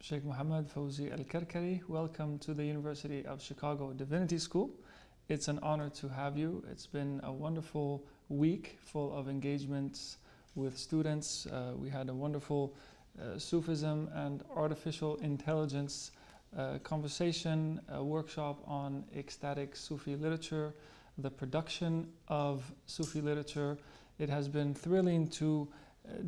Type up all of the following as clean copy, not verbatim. Sheikh Muhammad Fawzi Al-Karkari, welcome to the University of Chicago Divinity School. It's an honor to have you. It's been a wonderful week full of engagements with students. We had a wonderful Sufism and artificial intelligence conversation, a workshop on ecstatic Sufi literature, the production of Sufi literature. It has been thrilling to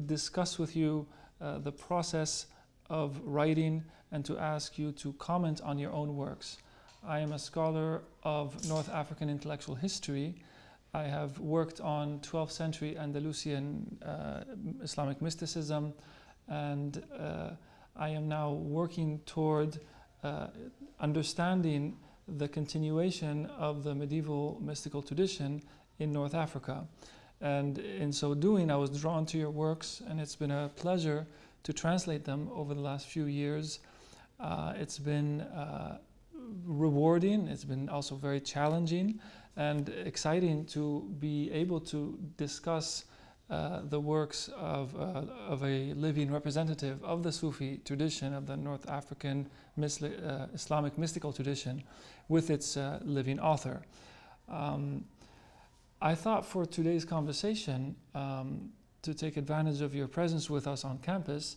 discuss with you the process of writing and to ask you to comment on your own works. I am a scholar of North African intellectual history. I have worked on 12th century Andalusian Islamic mysticism, and I am now working toward understanding the continuation of the medieval mystical tradition in North Africa. And in so doing, I was drawn to your works, and it's been a pleasure to translate them over the last few years. It's been rewarding, it's been also very challenging and exciting to be able to discuss the works of a living representative of the Sufi tradition, of the North African Islamic mystical tradition, with its living author. I thought for today's conversation, to take advantage of your presence with us on campus,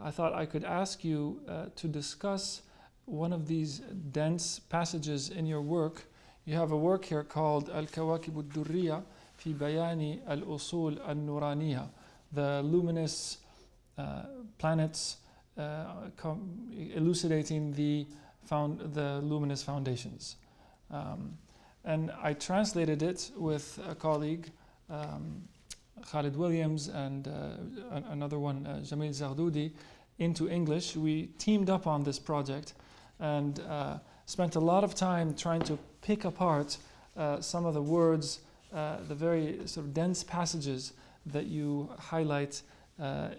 I thought I could ask you to discuss one of these dense passages in your work. You have a work here called Al-Kawakib al-Durriya fi bayani al Usool al-Nuraniya, the luminous planets elucidating the luminous foundations. And I translated it with a colleague, Khalid Williams, and another one, Jamil Zaghdoudi, into English. We teamed up on this project and spent a lot of time trying to pick apart some of the words, the very sort of dense passages that you highlight that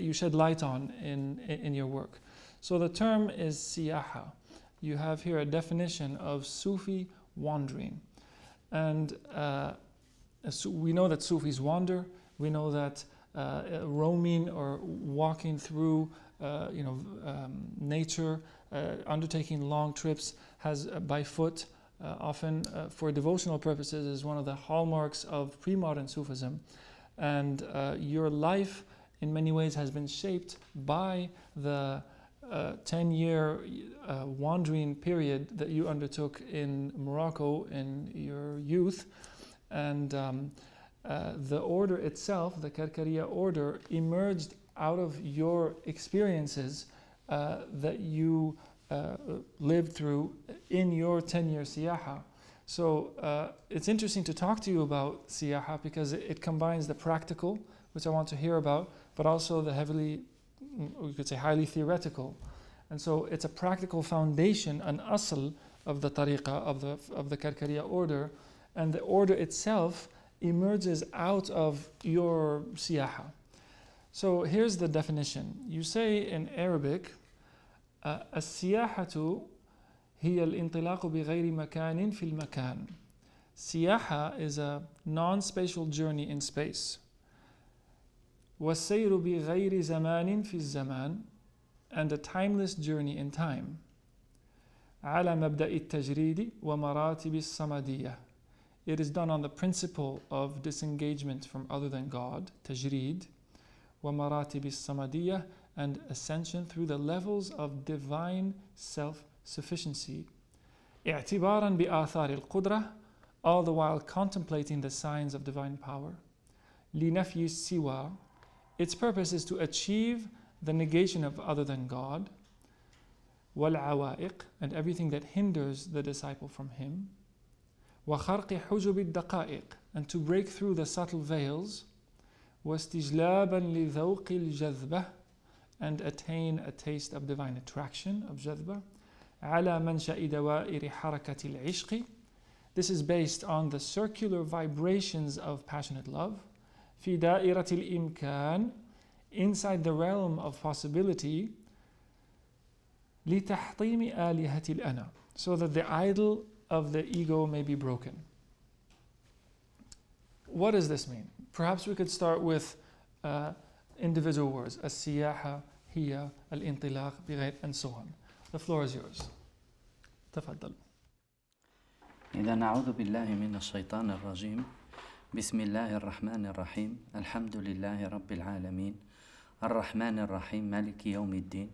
you shed light on in your work. So the term is siyaha. You have here a definition of Sufi wandering. And so we know that Sufis wander. We know that roaming or walking through nature, undertaking long trips has by foot, often for devotional purposes, is one of the hallmarks of pre-modern Sufism. And your life in many ways has been shaped by the 10-year wandering period that you undertook in Morocco in your youth. And the order itself, the Karkariya order, emerged out of your experiences that you lived through in your 10-year siyaha. So it's interesting to talk to you about siyaha because it combines the practical, which I want to hear about, but also the highly theoretical. And so it's a practical foundation, an asl of the tariqa, of the Karkariya order, and the order itself emerges out of your siyaha. So here's the definition. You say in Arabic, السياحة هي الانطلاق بغير مكان في المكان. Siyaha is a non-spatial journey in space. وَالسَّيْرُ بِغَيْرِ زَمَانٍ فِي الزَّمَانِ, and a timeless journey in time. عَلَى مَبْدَئِ التَّجْرِيدِ وَمَرَاتِبِ الصَّمَدِيَّةِ. It is done on the principle of disengagement from other than God, tajreed, وَمَرَاتِبِ الصَّمَدِيَّةِ, and ascension through the levels of divine self-sufficiency. اعتباراً بآثار القدرة, all the while contemplating the signs of divine power. لِنَفْيِ السِّوَى, its purpose is to achieve the negation of other than God, وَالْعَوَائِقِ, and everything that hinders the disciple from him, وَخَرْقِ حُجُبِ الدَّقَائِقِ, and to break through the subtle veils, وَاسْتِجْلَابًا لِذَوْقِ الْجَذْبَةِ, and attain a taste of divine attraction, of jadba. عَلَى مَنْشَأِ دَوَائِرِ حَرَكَةِ الْعِشْقِ, this is based on the circular vibrations of passionate love. في دائرة الإمكان, inside the realm of possibility. لتحطيم آلهة الأنا, so that the idol of the ego may be broken. What does this mean? Perhaps we could start with individual words. السياحة هي الانطلاق بغير أن سهل. The floor is yours. تفضل. إذا نعوذ بالله من الشيطان الرجيم. بسم الله الرحمن الرحيم. الحمد لله رب العالمين الرحمن الرحيم مالك يوم الدين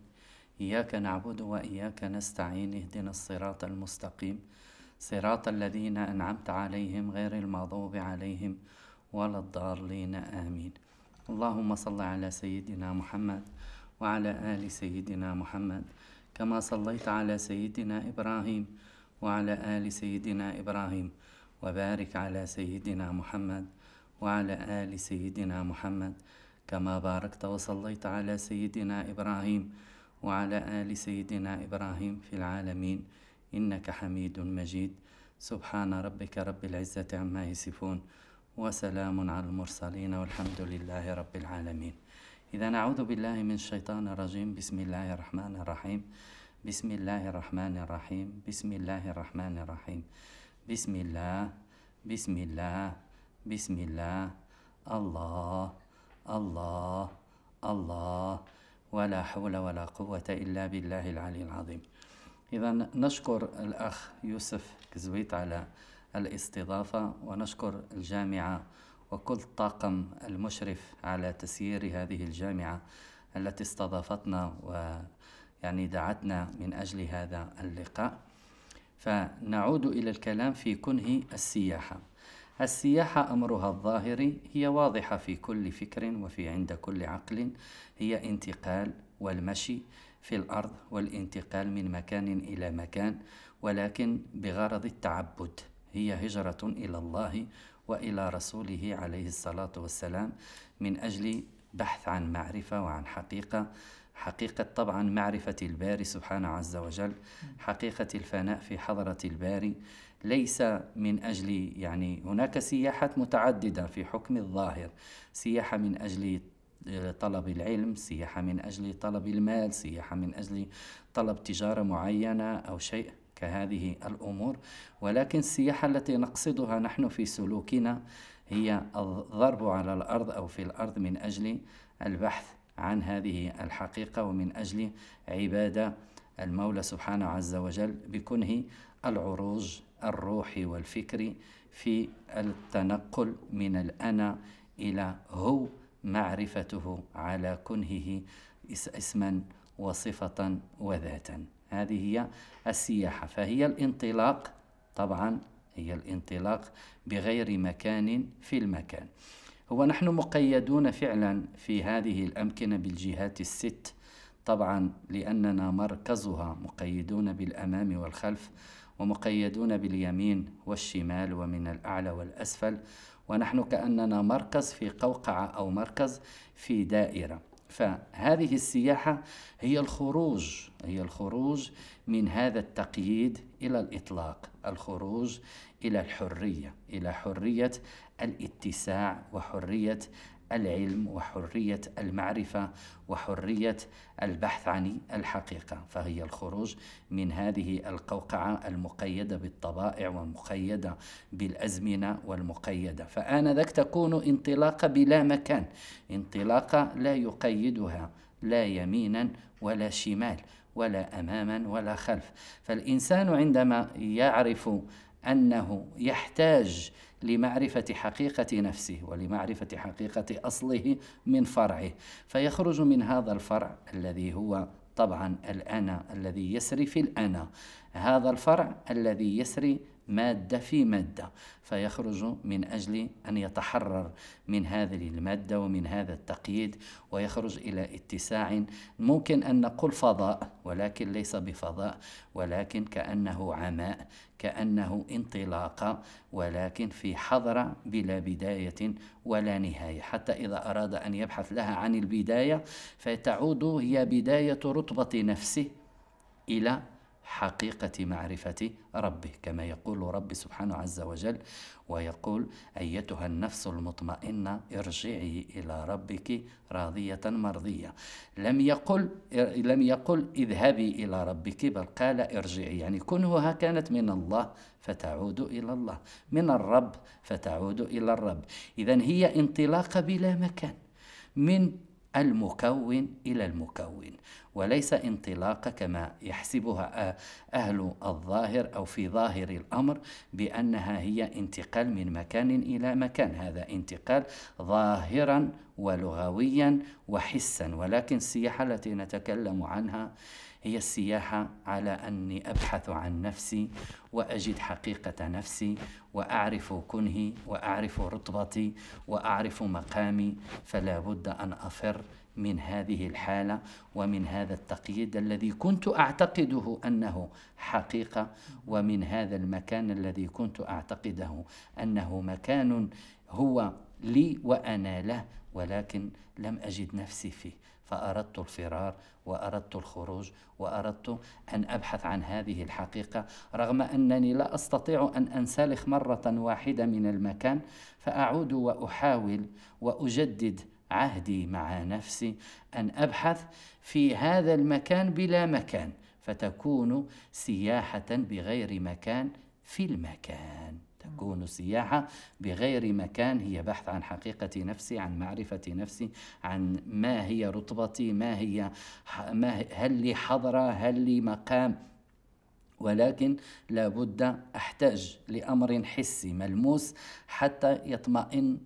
إياك نعبد وإياك نستعين اهدنا الصراط المستقيم صراط الذين أنعمت عليهم غير المغضوب عليهم ولا الضالين آمين. اللهم صل على سيدنا محمد وعلى آل سيدنا محمد كما صليت على سيدنا إبراهيم وعلى آل سيدنا إبراهيم وبارك على سيدنا محمد وعلى آل سيدنا محمد كما باركت وصليت على سيدنا إبراهيم وعلى آل سيدنا إبراهيم في العالمين إنك حميد مجيد. سبحان ربك رب العزة عما يصفون وسلام على المرسلين والحمد لله رب العالمين. إذا نعوذ بالله من الشيطان الرجيم. بسم الله الرحمن الرحيم. بسم الله الرحمن الرحيم. بسم الله الرحمن الرحيم. بسم الله بسم الله بسم الله الله الله الله ولا حول ولا قوة إلا بالله العلي العظيم. إذا نشكر الأخ يوسف كزويت على الاستضافة ونشكر الجامعة وكل الطاقم المشرف على تسيير هذه الجامعة التي استضافتنا ويعني دعتنا من أجل هذا اللقاء. فنعود إلى الكلام في كنه السياحة. السياحة أمرها الظاهري هي واضحة في كل فكر وفي عند كل عقل، هي انتقال والمشي في الأرض والانتقال من مكان إلى مكان، ولكن بغرض التعبد، هي هجرة إلى الله وإلى رسوله عليه الصلاة والسلام من أجل بحث عن معرفة وعن حقيقة طبعا معرفة الباري سبحانه عز وجل، حقيقة الفناء في حضرة الباري، ليس من أجل يعني هناك سياحات متعددة في حكم الظاهر، سياحة من أجل طلب العلم، سياحة من أجل طلب المال، سياحة من أجل طلب تجارة معينة أو شيء كهذه الأمور، ولكن السياحة التي نقصدها نحن في سلوكنا هي الضرب على الأرض أو في الأرض من أجل البحث عن هذه الحقيقة ومن أجل عبادة المولى سبحانه عز وجل بكنه العروج الروحي والفكري في التنقل من الأنا إلى هو، معرفته على كنهه اسما وصفة وذاتا. هذه هي السياحة، فهي الانطلاق طبعا، هي الانطلاق بغير مكان في المكان. هو نحن مقيدون فعلا في هذه الأمكنة بالجهات الست طبعا، لأننا مركزها مقيدون بالأمام والخلف ومقيدون باليمين والشمال ومن الأعلى والأسفل، ونحن كأننا مركز في قوقعة أو مركز في دائرة. فهذه السياحة هي الخروج، هي الخروج من هذا التقييد إلى الإطلاق، الخروج إلى الحرية، إلى حرية الاتساع وحرية العلم وحرية المعرفة وحرية البحث عن الحقيقة. فهي الخروج من هذه القوقعة المقيدة بالطبائع والمقيدة بالأزمنة والمقيدة، فآنذاك تكون انطلاقة بلا مكان، انطلاقة لا يقيدها لا يمينا ولا شمال ولا أماما ولا خلف. فالإنسان عندما يعرف أنه يحتاج لمعرفة حقيقة نفسه ولمعرفة حقيقة أصله من فرعه، فيخرج من هذا الفرع الذي هو طبعا الأنا الذي يسري في الأنا، هذا الفرع الذي يسري مادة في مادة، فيخرج من أجل أن يتحرر من هذه المادة ومن هذا التقييد ويخرج إلى اتساع، ممكن أن نقول فضاء، ولكن ليس بفضاء، ولكن كأنه عماء، كأنه انطلاقة، ولكن في حضرة بلا بداية ولا نهاية، حتى إذا أراد أن يبحث لها عن البداية فتعود هي بداية رتبة نفسه إلى حقيقة معرفة ربه، كما يقول رب سبحانه عز وجل ويقول أيتها النفس المطمئنة ارجعي إلى ربك راضية مرضية. لم يقل اذهبي إلى ربك، بل قال ارجعي، يعني كونها كانت من الله فتعود إلى الله، من الرب فتعود إلى الرب. إذن هي انطلاقة بلا مكان من المكون إلى المكون، وليس انطلاقة كما يحسبها أهل الظاهر أو في ظاهر الأمر بأنها هي انتقال من مكان إلى مكان. هذا انتقال ظاهرا ولغويا وحسا، ولكن السياحة التي نتكلم عنها هي السياحة على أني أبحث عن نفسي وأجد حقيقة نفسي، وأعرف كنهي وأعرف رطبتي وأعرف مقامي، فلا بد أن أفر من هذه الحالة ومن هذا التقييد الذي كنت أعتقده أنه حقيقة، ومن هذا المكان الذي كنت أعتقده أنه مكان هو لي وأنا له، ولكن لم أجد نفسي فيه، فأردت الفرار وأردت الخروج وأردت أن أبحث عن هذه الحقيقة، رغم أنني لا أستطيع أن أنسلخ مرة واحدة من المكان، فأعود وأحاول وأجدد عهدي مع نفسي أن أبحث في هذا المكان بلا مكان، فتكون سياحة بغير مكان في المكان. تكون السياحة بغير مكان هي بحث عن حقيقة نفسي، عن معرفة نفسي، عن ما هي رطبتي، هل لي حضرة، هل لي مقام، ولكن لابد أحتاج لأمر حسي ملموس حتى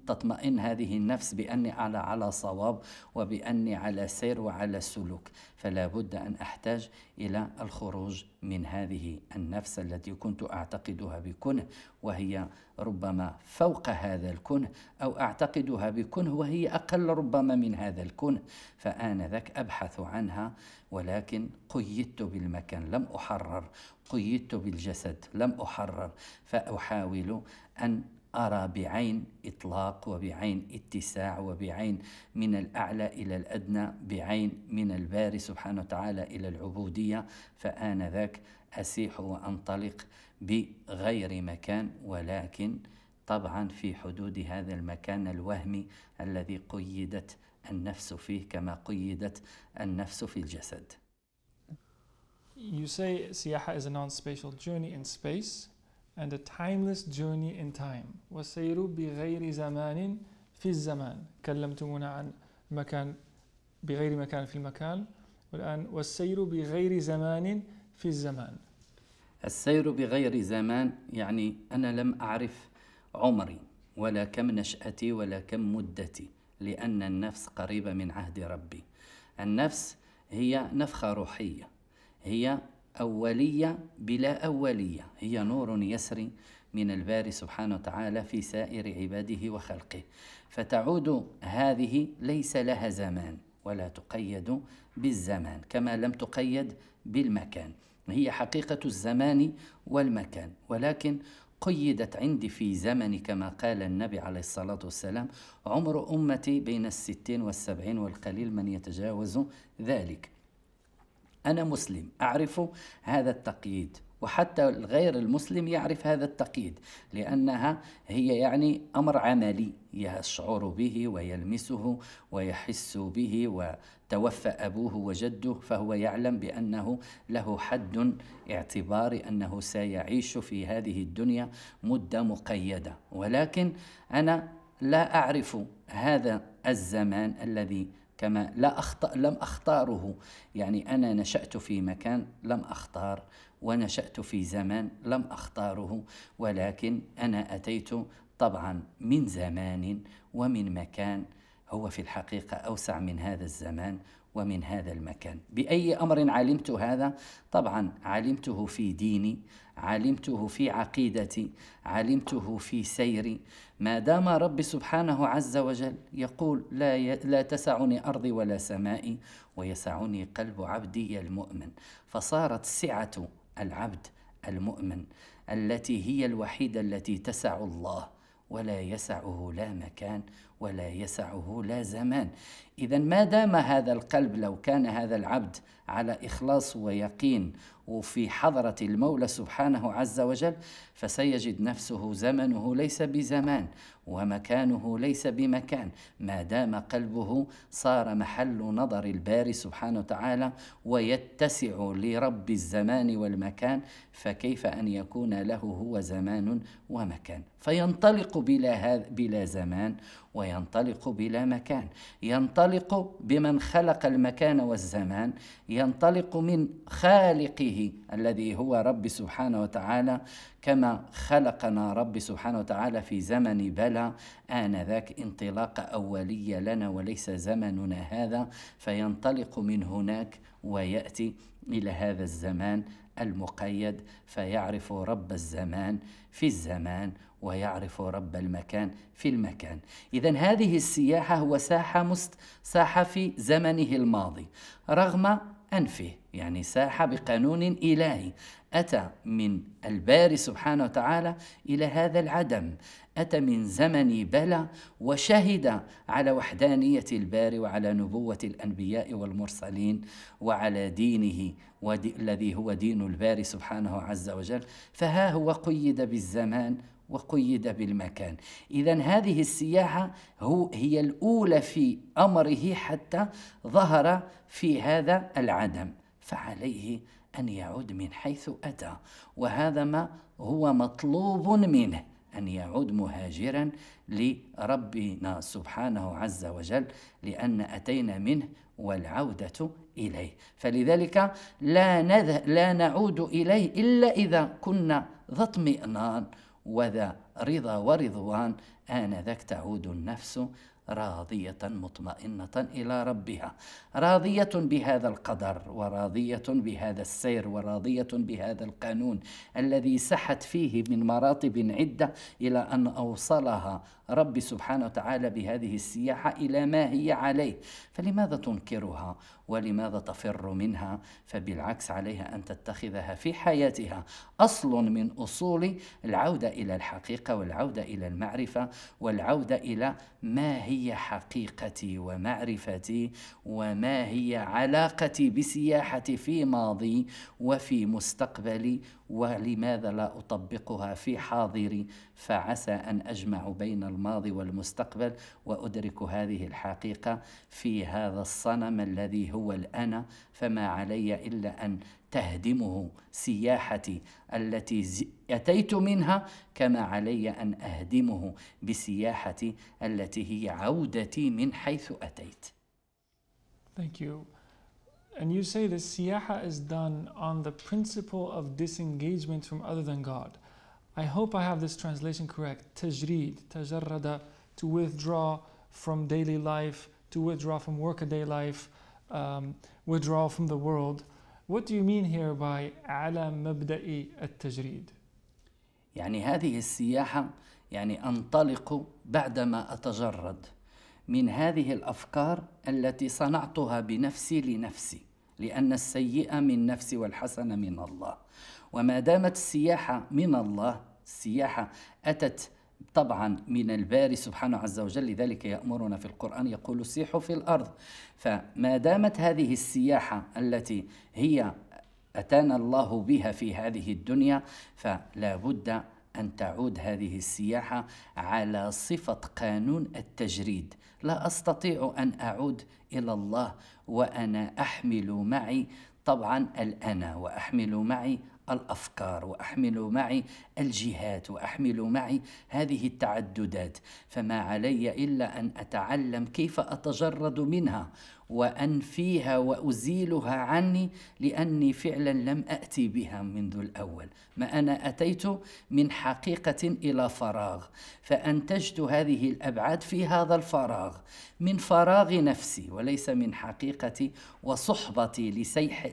تطمئن هذه النفس بأني على صواب وبأني على سير وعلى سلوك، فلا بد أن أحتاج إلى الخروج من هذه النفس التي كنت أعتقدها بكنه وهي ربما فوق هذا الكنه، أو أعتقدها بكنه وهي أقل ربما من هذا الكنه، فآنذاك أبحث عنها، ولكن قيدت بالمكان لم أحرر، قيدت بالجسد لم أحرر، فأحاول أن أرى بعين إطلاق وبعين اتساع وبعين من الأعلى إلى الأدنى، بعين من الباري سبحانه وتعالى إلى العبودية، فآنذاك أسيح وأنطلق بغير مكان، ولكن طبعا في حدود هذا المكان الوهمي الذي قيدت النفس فيه كما قيدت النفس في الجسد. You say siyaha is a non-spatial journey in space and a timeless journey in time. وسير بغير زمان في الزمان. كلمتمونا عن مكان بغير مكان في المكان، والآن والسير بغير زمان في الزمان. السير بغير زمان يعني أنا لم أعرف عمري ولا كم نشأتي ولا كم مدتي، لأن النفس قريبة من عهد ربي. النفس هي نفخة روحية، هي أولية بلا أولية، هي نور يسري من الباري سبحانه وتعالى في سائر عباده وخلقه، فتعود هذه ليس لها زمان ولا تقيد بالزمان كما لم تقيد بالمكان، هي حقيقة الزمان والمكان، ولكن قيدت عندي في زمن كما قال النبي عليه الصلاة والسلام: عمر أمتي بين 60 و70 والقليل من يتجاوز ذلك. أنا مسلم أعرف هذا التقييد، وحتى غير المسلم يعرف هذا التقييد، لأنها هي يعني أمر عملي يشعر به ويلمسه ويحس به، وتوفى أبوه وجده فهو يعلم بأنه له حد اعتباري، أنه سيعيش في هذه الدنيا مدة مقيدة، ولكن أنا لا أعرف هذا الزمان الذي كما لم أختاره، يعني أنا نشأت في مكان لم أختار ونشأت في زمان لم أختاره، ولكن أنا أتيت طبعا من زمان ومن مكان هو في الحقيقة أوسع من هذا الزمان ومن هذا المكان. بأي أمر علمت هذا؟ طبعا علمته في ديني، علمته في عقيدتي، علمته في سيري، ما دام ربي سبحانه عز وجل يقول: لا تسعني أرضي ولا سمائي ويسعني قلب عبدي المؤمن، فصارت سعة العبد المؤمن التي هي الوحيدة التي تسع الله، ولا يسعه لا مكان ولا يسعه لا زمان. إذا ما دام هذا القلب، لو كان هذا العبد على إخلاص ويقين وفي حضرة المولى سبحانه عز وجل، فسيجد نفسه زمنه ليس بزمان ومكانه ليس بمكان، ما دام قلبه صار محل نظر الباري سبحانه وتعالى ويتسع لرب الزمان والمكان، فكيف أن يكون له هو زمان ومكان، فينطلق بلا زمان وينطلق بلا مكان، ينطلق بمن خلق المكان والزمان، ينطلق من خالقه الذي هو رب سبحانه وتعالى، كما خلقنا رب سبحانه وتعالى في زمن بلى آنذاك انطلاقة أولية لنا وليس زمننا هذا، فينطلق من هناك ويأتي إلى هذا الزمان المقيد، فيعرف رب الزمان في الزمان ويعرف رب المكان في المكان. إذن هذه السياحة هو ساحة في زمنه الماضي رغم أنفه، يعني ساحة بقانون إلهي، أتى من الباري سبحانه وتعالى إلى هذا العدم، أتى من زمن بلى وشهد على وحدانية الباري وعلى نبوة الأنبياء والمرسلين وعلى دينه الذي هو دين الباري سبحانه عز وجل، فها هو قيد بالزمان وقيد بالمكان. إذن هذه السياحة هي الأولى في أمره حتى ظهر في هذا العدم، فعليه أن يعود من حيث أتى، وهذا ما هو مطلوب منه، أن يعود مهاجرا لربنا سبحانه عز وجل، لأن أتينا منه والعودة إليه، فلذلك لا نعود إليه إلا إذا كنا ذا اطمئنان وذا رضا ورضوان، آنذاك تعود النفس راضية مطمئنة إلى ربها، راضية بهذا القدر وراضية بهذا السير وراضية بهذا القانون الذي سحت فيه من مراتب عدة إلى أن أوصلها رب سبحانه وتعالى بهذه السياحة إلى ما هي عليه. فلماذا تنكرها ولماذا تفر منها؟ فبالعكس عليها أن تتخذها في حياتها أصل من أصول العودة إلى الحقيقة والعودة إلى المعرفة والعودة إلى ما هي حقيقتي ومعرفتي وما هي علاقتي بسياحتي في ماضي وفي مستقبلي، ولماذا لا أطبقها في حاضري، فعسى أن أجمع بين الماضي والمستقبل وأدرك هذه الحقيقة في هذا الصنم الذي هو الأنا. فما علي إلا أن تهدمه سياحتي التي أتيت منها، كما علي أن أهدمه بسياحتي التي هي عودتي من حيث أتيت. Thank you. And you say that siyaha is done on the principle of disengagement from other than God. I hope I have this translation correct. Tajreed, tajarrada, to withdraw from daily life, to withdraw from workaday life, withdraw from the world. What do you mean here by على مبدأ التجريد؟ يعني هذه السياحة يعني أنطلق بعدما أتجرد من هذه الأفكار التي صنعتها بنفسي لنفسي، لأن السيئة من نفسي والحسنة من الله. وما دامت السياحة من الله، السياحة أتت طبعا من الباري سبحانه عز وجل، لذلك يأمرنا في القرآن يقول سيحوا في الأرض. فما دامت هذه السياحة التي هي أتانا الله بها في هذه الدنيا، فلا بد أن تعود هذه السياحة على صفة قانون التجريد. لا أستطيع أن أعود إلى الله وأنا أحمل معي طبعا الأنا، وأحمل معي الأفكار، وأحمل معي الجهات، وأحمل معي هذه التعددات. فما علي إلا أن أتعلم كيف أتجرد منها وأنفيها وأزيلها عني، لأني فعلا لم أأتي بها منذ الأول، ما أنا أتيت من حقيقة إلى فراغ، فأنتجت هذه الأبعاد في هذا الفراغ، من فراغ نفسي وليس من حقيقتي وصحبتي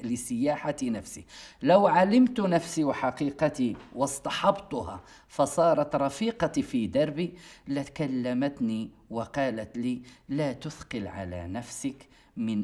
لسياحة نفسي. لو علمت نفسي وحقيقتي واصطحبتها فصارت رفيقتي في دربي لكلمتني وقالت لي لا تثقل على نفسك من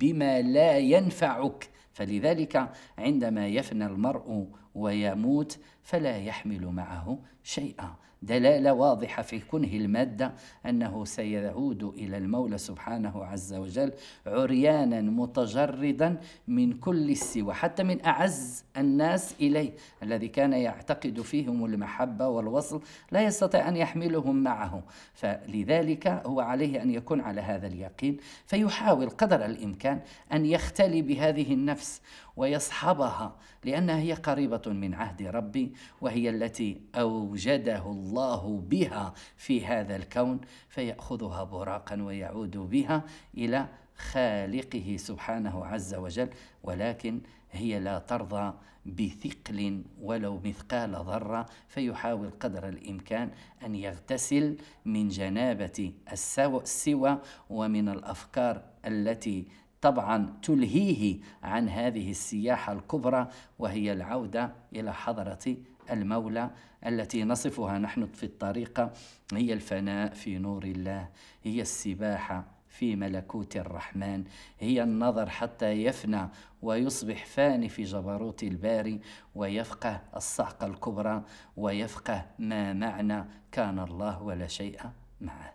بما لا ينفعك. فلذلك عندما يفنى المرء ويموت فلا يحمل معه شيئا، دلالة واضحة في كنه المادة أنه سيعود إلى المولى سبحانه عز وجل عريانا متجردا من كل السوى، حتى من أعز الناس إليه الذي كان يعتقد فيهم المحبة والوصل لا يستطيع أن يحملهم معه، فلذلك هو عليه أن يكون على هذا اليقين، فيحاول قدر الإمكان أن يختلي بهذه النفس ويصحبها، لأنها هي قريبة من عهد ربي، وهي التي أوجده الله بها في هذا الكون، فيأخذها براقا ويعود بها إلى خالقه سبحانه عز وجل. ولكن هي لا ترضى بثقل ولو مثقال ذرة، فيحاول قدر الإمكان أن يغتسل من جنابة السوى ومن الأفكار التي طبعا تلهيه عن هذه السياحة الكبرى، وهي العودة إلى حضرة المولى التي نصفها نحن في الطريقة، هي الفناء في نور الله، هي السباحة في ملكوت الرحمن، هي النظر حتى يفنى ويصبح فاني في جبروت الباري، ويفقه الصعقة الكبرى، ويفقه ما معنى كان الله ولا شيء معه.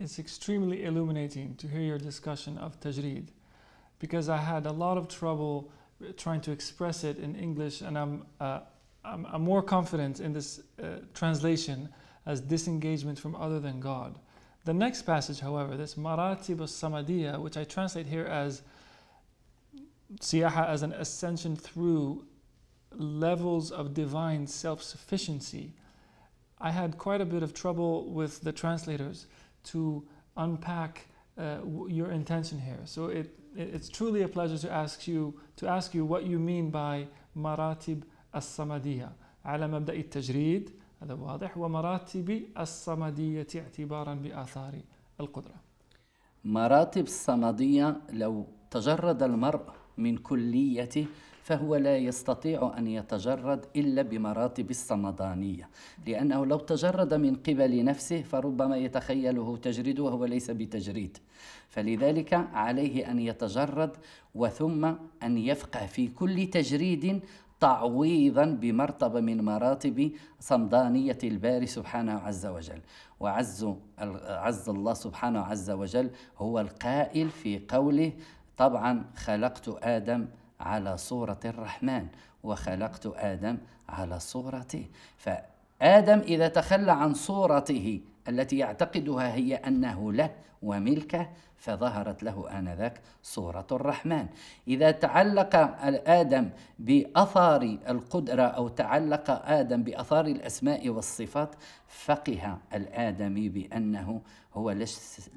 It's extremely illuminating to hear your discussion of tajreed, because I had a lot of trouble trying to express it in English, and I'm more confident in this translation as disengagement from other than God. The next passage, however, this maratib al-samadiyya, which I translate here as siyaha, as an ascension through levels of divine self-sufficiency, I had quite a bit of trouble with the translators to unpack your intention here. So it's truly a pleasure to ask you what you mean by maratib al-samadiyya ala mabda'i al-tajreed. هذا واضح. ومراتب الصمدية اعتبارا بآثار القدرة. مراتب الصمدية لو تجرد المرء من كليته فهو لا يستطيع أن يتجرد إلا بمراتب الصمدانية، لأنه لو تجرد من قبل نفسه فربما يتخيله تجريد وهو ليس بتجريد، فلذلك عليه أن يتجرد وثم أن يفقه في كل تجريد تعويضا بمرتبة من مراتب صمدانية الباري سبحانه عز وجل. وعز الله سبحانه عز وجل هو القائل في قوله طبعا خلقت آدم على صورة الرحمن وخلقت آدم على صورته، فآدم إذا تخلى عن صورته التي يعتقدها هي أنه له وملكه فظهرت له آنذاك صورة الرحمن. إذا تعلق آدم بأثار القدرة أو تعلق آدم بأثار الأسماء والصفات فقه الآدمي بأنه هو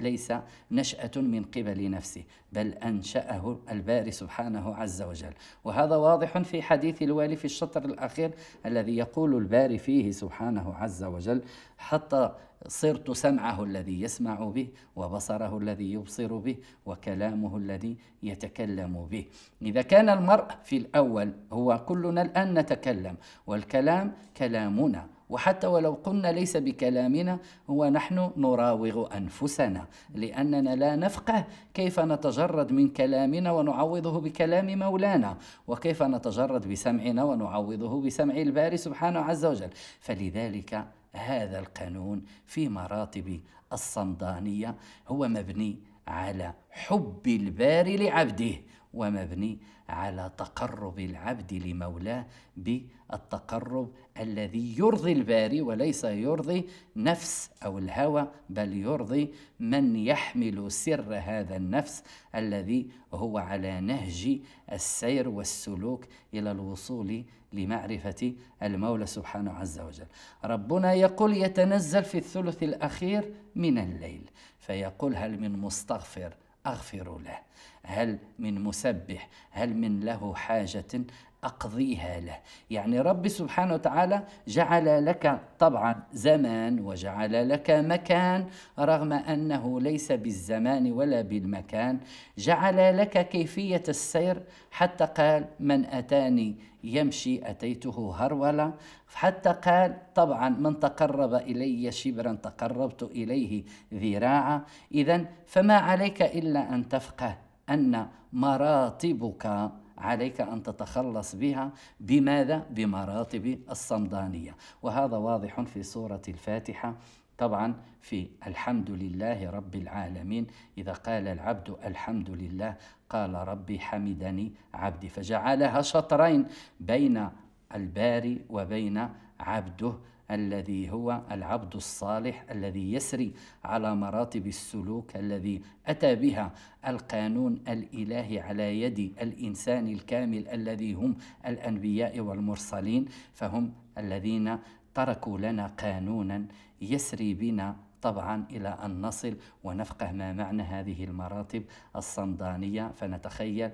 ليس نشأة من قبل نفسه بل أنشأه الباري سبحانه عز وجل، وهذا واضح في حديث الوالي في الشطر الأخير الذي يقول الباري فيه سبحانه عز وجل حتى صرت سمعه الذي يسمع به وبصره الذي يبصر به وكلامه الذي يتكلم به. إذا كان المرء في الأول هو كلنا الآن نتكلم والكلام كلامنا، وحتى ولو قلنا ليس بكلامنا هو نحن نراوغ أنفسنا لأننا لا نفقه كيف نتجرد من كلامنا ونعوضه بكلام مولانا، وكيف نتجرد بسمعنا ونعوضه بسمع الباري سبحانه عز وجل. فلذلك هذا القانون في مراتب الصمدانية هو مبني على حب الباري لعبده، ومبني على تقرب العبد لمولاه بالتقرب الذي يرضي الباري وليس يرضي نفس أو الهوى، بل يرضي من يحمل سر هذا النفس الذي هو على نهج السير والسلوك إلى الوصول لمعرفة المولى سبحانه عز وجل. ربنا يقول يتنزل في الثلث الأخير من الليل فيقول هل من مستغفر أغفر له، هل من مسبح، هل من له حاجة أقضيها له. يعني رب سبحانه وتعالى جعل لك طبعا زمان وجعل لك مكان رغم أنه ليس بالزمان ولا بالمكان، جعل لك كيفية السير حتى قال من أتاني يمشي أتيته هرولا، حتى قال طبعا من تقرب إلي شبرا تقربت إليه ذراعا. إذن فما عليك إلا أن تفقه أن مراتبك عليك أن تتخلص بها بماذا؟ بمراتب الصمدانية، وهذا واضح في سورة الفاتحة طبعا في الحمد لله رب العالمين، إذا قال العبد الحمد لله قال ربي حمدني عبدي، فجعلها شطرين بين الباري وبين عبده الذي هو العبد الصالح الذي يسري على مراتب السلوك الذي أتى بها القانون الإلهي على يد الإنسان الكامل الذي هم الأنبياء والمرسلين، فهم الذين تركوا لنا قانونا يسري بنا طبعا إلى أن نصل ونفقه ما معنى هذه المراتب الصمدانية، فنتخيل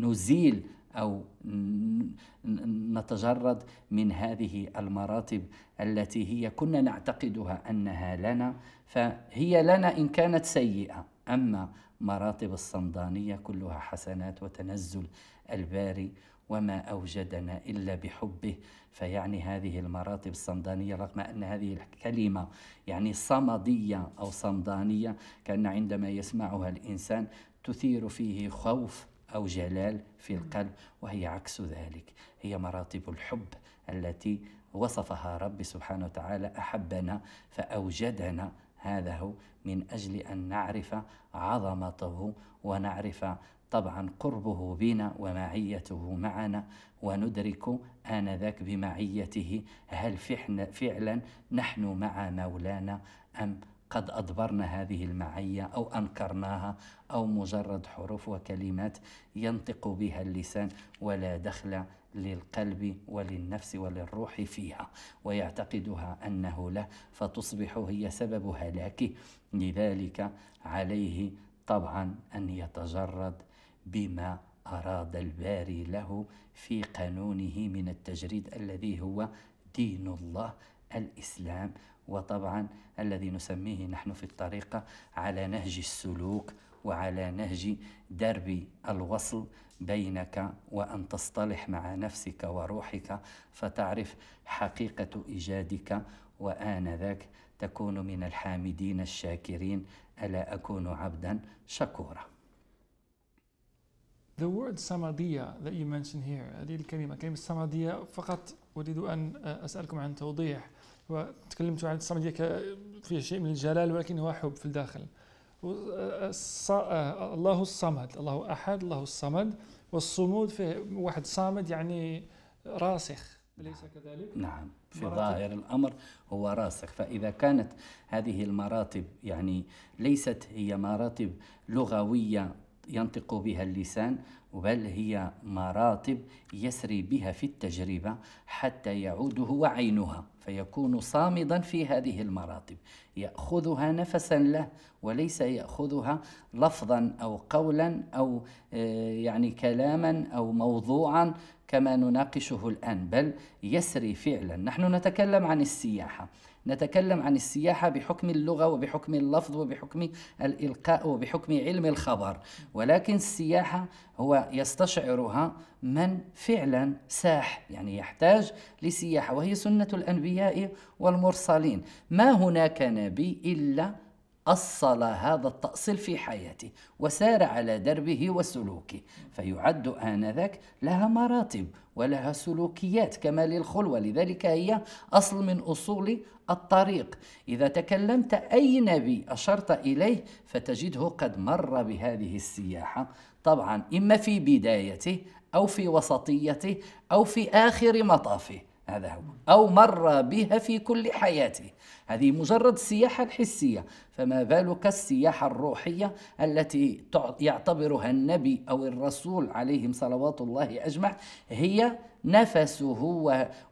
نزيل أو نتجرد من هذه المراتب التي هي كنا نعتقدها أنها لنا، فهي لنا إن كانت سيئة، أما مراتب الصمدانية كلها حسنات وتنزل الباري وما أوجدنا إلا بحبه. فيعني هذه المراتب الصمدانية رغم أن هذه الكلمة يعني صمدية أو صمدانية كأن عندما يسمعها الإنسان تثير فيه خوف أو جلال في القلب، وهي عكس ذلك، هي مراتب الحب التي وصفها رب سبحانه وتعالى، أحبنا فأوجدنا، هذا هو من أجل أن نعرف عظمته ونعرف طبعا قربه بنا ومعيته معنا، وندرك آنذاك بمعيته هل فعلا نحن مع مولانا أم قد أدبرنا هذه المعية أو أنكرناها أو مجرد حروف وكلمات ينطق بها اللسان ولا دخل للقلب وللنفس وللروح فيها، ويعتقدها أنه له فتصبح هي سبب هلاكه. لذلك عليه طبعا أن يتجرد بما أراد الباري له في قانونه من التجريد الذي هو دين الله الإسلام، وطبعا الذي نسميه نحن في الطريقة على نهج السلوك وعلى نهج درب الوصل بينك وأن تصطلح مع نفسك وروحك فتعرف حقيقة إيجادك، وآنذاك تكون من الحامدين الشاكرين. ألا أكون عبدا شكورا. The word samadiyya that you mentioned here، هذه الكلمة كلمة samadiyya، فقط أريد أن أسألكم عن توضيح. وتكلمت عن الصمدية فيها شيء من الجلال ولكن هو حب في الداخل. الله الصمد، الله أحد، الله الصمد، والصمود فيه واحد صامد يعني راسخ، أليس كذلك؟ نعم، في ظاهر الأمر هو راسخ. فإذا كانت هذه المراتب يعني ليست هي مراتب لغوية ينطق بها اللسان، بل هي مراتب يسري بها في التجربة حتى يعود هو عينها فيكون صامدا في هذه المراتب، يأخذها نفسا له وليس يأخذها لفظا أو قولا أو يعني كلاما أو موضوعا كما نناقشه الآن، بل يسري فعلا. نحن نتكلم عن السياحة، نتكلم عن السياحة بحكم اللغة وبحكم اللفظ وبحكم الإلقاء وبحكم علم الخبر، ولكن السياحة هو يستشعرها من فعلا ساح، يعني يحتاج لسياحة، وهي سنة الأنبياء والمرسلين. ما هناك نبي إلا أصل هذا التأصيل في حياته وسار على دربه وسلوكه، فيعد آنذاك لها مراتب ولها سلوكيات كما للخلوة، لذلك هي أصل من أصول الطريق. إذا تكلمت أي نبي أشرت إليه فتجده قد مر بهذه السياحة طبعا، إما في بدايته أو في وسطيته أو في آخر مطافه، هذا هو، أو مر بها في كل حياته. هذه مجرد السياحة الحسية، فما بالك السياحة الروحية التي يعتبرها النبي أو الرسول عليهم صلوات الله أجمع، هي نفسه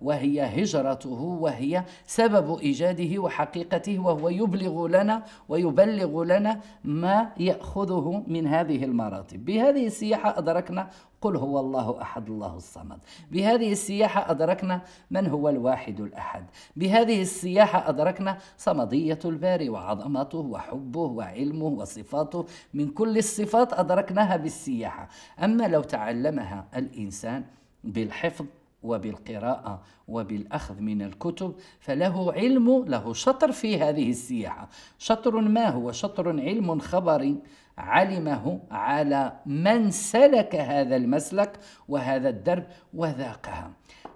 وهي هجرته وهي سبب إيجاده وحقيقته، وهو يبلغ لنا ويبلغ لنا ما يأخذه من هذه المراتب. بهذه السياحة أدركنا قل هو الله أحد الله الصمد، بهذه السياحة أدركنا من هو الواحد الأحد، بهذه السياحة أدركنا صمدية الباري وعظمته وحبه وعلمه وصفاته، من كل الصفات أدركناها بالسياحة. أما لو تعلمها الإنسان بالحفظ وبالقراءة وبالأخذ من الكتب فله علم، له شطر في هذه السياحة. شطر ما هو؟ شطر علم خبري علمه على من سلك هذا المسلك وهذا الدرب وذاقها.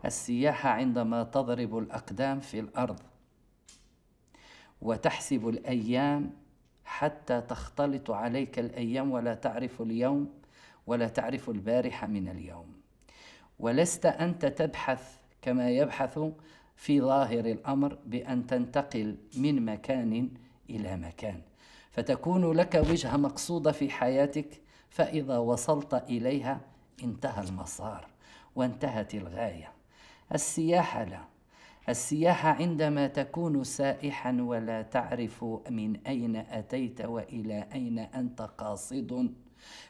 السياحة عندما تضرب الأقدام في الأرض وتحسب الأيام حتى تختلط عليك الأيام ولا تعرف اليوم ولا تعرف البارحة من اليوم، ولست أنت تبحث كما يبحث في ظاهر الأمر بأن تنتقل من مكان إلى مكان، فتكون لك وجهة مقصودة في حياتك، فإذا وصلت إليها انتهى المسار وانتهت الغاية. السياحة لا، السياحة عندما تكون سائحا ولا تعرف من أين أتيت وإلى أين أنت قاصد،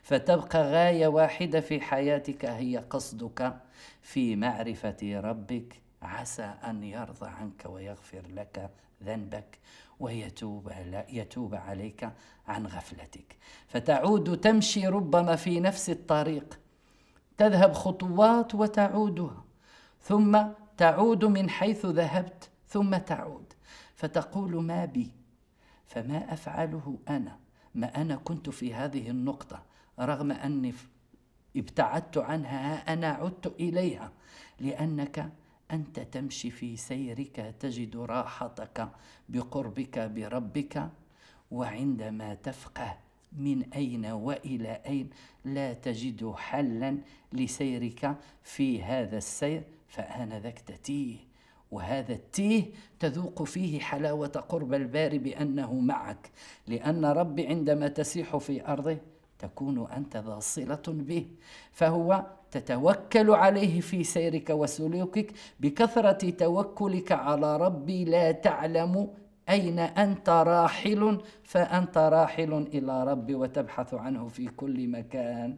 فتبقى غاية واحدة في حياتك هي قصدك في معرفة ربك، عسى أن يرضى عنك ويغفر لك ذنبك ويتوب عليك عن غفلتك، فتعود تمشي ربما في نفس الطريق، تذهب خطوات وتعودها، ثم تعود من حيث ذهبت، ثم تعود، فتقول ما بي، فما أفعله أنا، ما أنا كنت في هذه النقطة رغم أني ابتعدت عنها، أنا عدت إليها، لأنك أنت تمشي في سيرك تجد راحتك بقربك بربك، وعندما تفقه من أين وإلى أين لا تجد حلا لسيرك في هذا السير، فآنذاك تتيه، وهذا التيه تذوق فيه حلاوة قرب الباري بأنه معك، لأن ربي عندما تسيح في أرضه تكون أنت ذا صلة به، فهو تتوكل عليه في سيرك وسلوكك، بكثرة توكلك على ربي لا تعلم أين أنت راحل، فأنت راحل إلى ربي وتبحث عنه في كل مكان،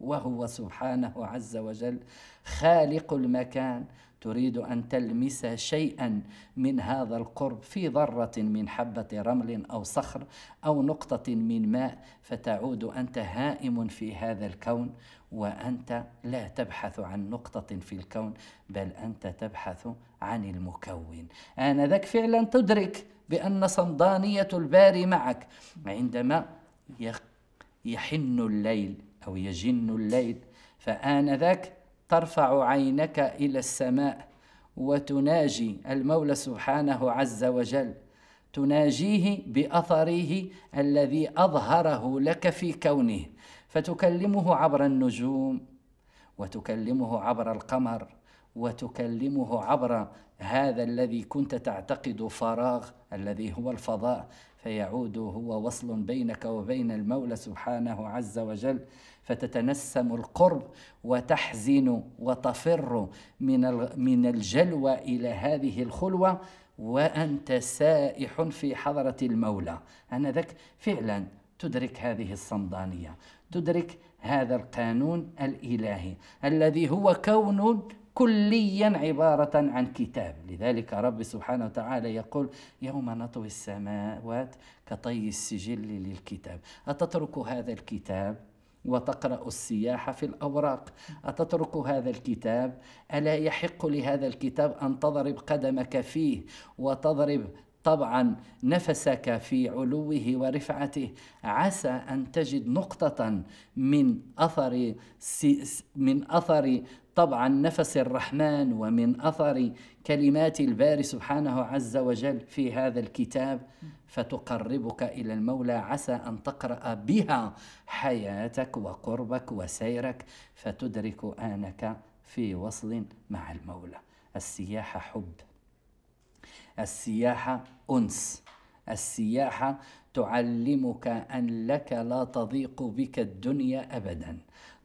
وهو سبحانه عز وجل خالق المكان، تريد أن تلمس شيئا من هذا القرب في ذرة من حبة رمل أو صخر أو نقطة من ماء، فتعود أنت هائم في هذا الكون، وأنت لا تبحث عن نقطة في الكون، بل أنت تبحث عن المكون. آنذاك فعلا تدرك بأن صمدانية الباري معك. عندما يحن الليل أو يجن الليل، فآنذاك ترفع عينك إلى السماء وتناجي المولى سبحانه عز وجل، تناجيه بأثره الذي أظهره لك في كونه، فتكلمه عبر النجوم وتكلمه عبر القمر وتكلمه عبر هذا الذي كنت تعتقد فراغ الذي هو الفضاء، فيعود هو وصل بينك وبين المولى سبحانه عز وجل، فتتنسم القرب وتحزن وتفر من الجلوة إلى هذه الخلوة، وأنت سائح في حضرة المولى. آنذاك فعلا تدرك هذه الصمدانية، تدرك هذا القانون الإلهي الذي هو كون كليا عبارة عن كتاب. لذلك رب سبحانه وتعالى يقول يوم نطوي السماوات كطي السجل للكتاب. أتترك هذا الكتاب وتقرأ السياحة في الأوراق؟ أتترك هذا الكتاب؟ ألا يحق لهذا الكتاب أن تضرب قدمك فيه وتضرب طبعا نفسك في علوه ورفعته، عسى أن تجد نقطة من أثر طبعا نفس الرحمن ومن أثر كلمات الباري سبحانه عز وجل في هذا الكتاب، فتقربك إلى المولى، عسى أن تقرأ بها حياتك وقربك وسيرك، فتدرك آنك في وصل مع المولى. السياحة حب، السياحة أنس، السياحة تعلمك أن لك لا تضيق بك الدنيا أبدا،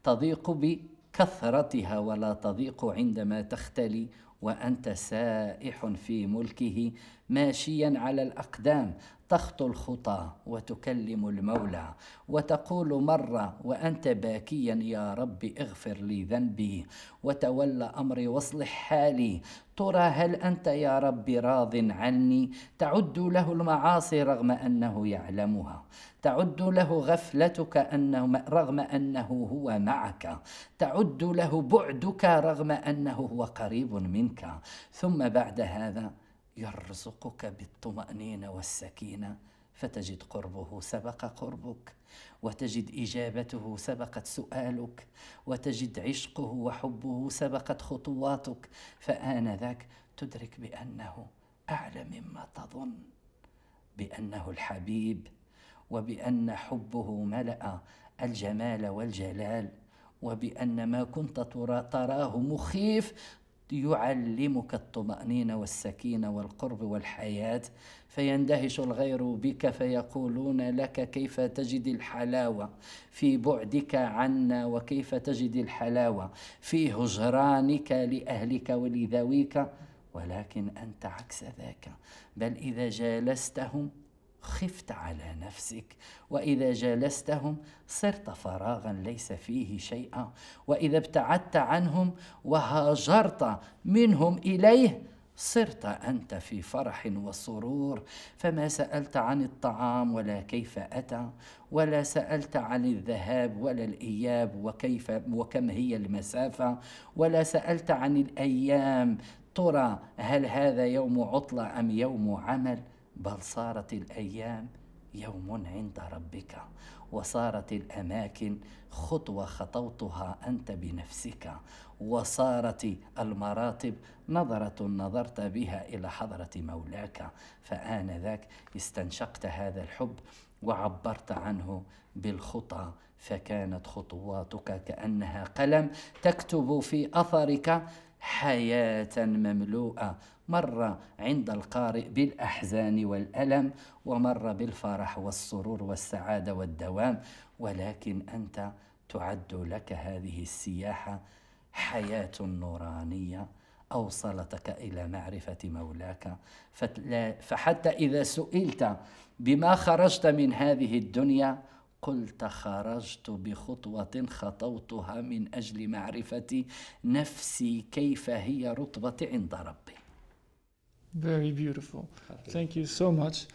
تضيق بكثرتها ولا تضيق عندما تختلي وأنت سائح في ملكه ماشيا على الأقدام، تخطو الخطى وتكلم المولى وتقول مرة وأنت باكيا يا رب اغفر لي ذنبي وتولى أمري واصلح حالي، ترى هل أنت يا رب راض عني؟ تعد له المعاصي رغم أنه يعلمها، تعد له غفلتك رغم أنه هو معك، تعد له بعدك رغم أنه هو قريب منك، ثم بعد هذا يرزقك بالطمأنينة والسكينة، فتجد قربه سبق قربك، وتجد إجابته سبقت سؤالك، وتجد عشقه وحبه سبقت خطواتك، فآنذاك تدرك بأنه أعلى مما تظن، بأنه الحبيب، وبأن حبه ملأ الجمال والجلال، وبأن ما كنت تراه مخيف يعلمك الطمأنينة والسكينة والقرب والحياة، فيندهش الغير بك فيقولون لك كيف تجد الحلاوة في بعدك عنا، وكيف تجد الحلاوة في هجرانك لأهلك ولذويك. ولكن أنت عكس ذاك، بل إذا جالستهم خفت على نفسك، وإذا جالستهم صرت فراغا ليس فيه شيئا، وإذا ابتعدت عنهم وهاجرت منهم إليه صرت أنت في فرح وسرور، فما سألت عن الطعام ولا كيف أتى، ولا سألت عن الذهاب ولا الإياب وكيف وكم هي المسافة، ولا سألت عن الأيام ترى هل هذا يوم عطلة أم يوم عمل، بل صارت الأيام يوم عند ربك، وصارت الأماكن خطوة خطوتها أنت بنفسك، وصارت المراتب نظرة نظرت بها إلى حضرة مولاك، فآنذاك استنشقت هذا الحب وعبرت عنه بالخطى، فكانت خطواتك كأنها قلم تكتب في أثرك حياة مملوءة، مرة عند القارئ بالأحزان والألم، ومرة بالفرح والسرور والسعادة والدوام، ولكن أنت تعد لك هذه السياحة حياة نورانية أوصلتك إلى معرفة مولاك. فحتى إذا سئلت بما خرجت من هذه الدنيا قلت خرجت بخطوة خطوتها من أجل معرفة نفسي كيف هي رطبة عند ربي. Very beautiful. Thank you so much.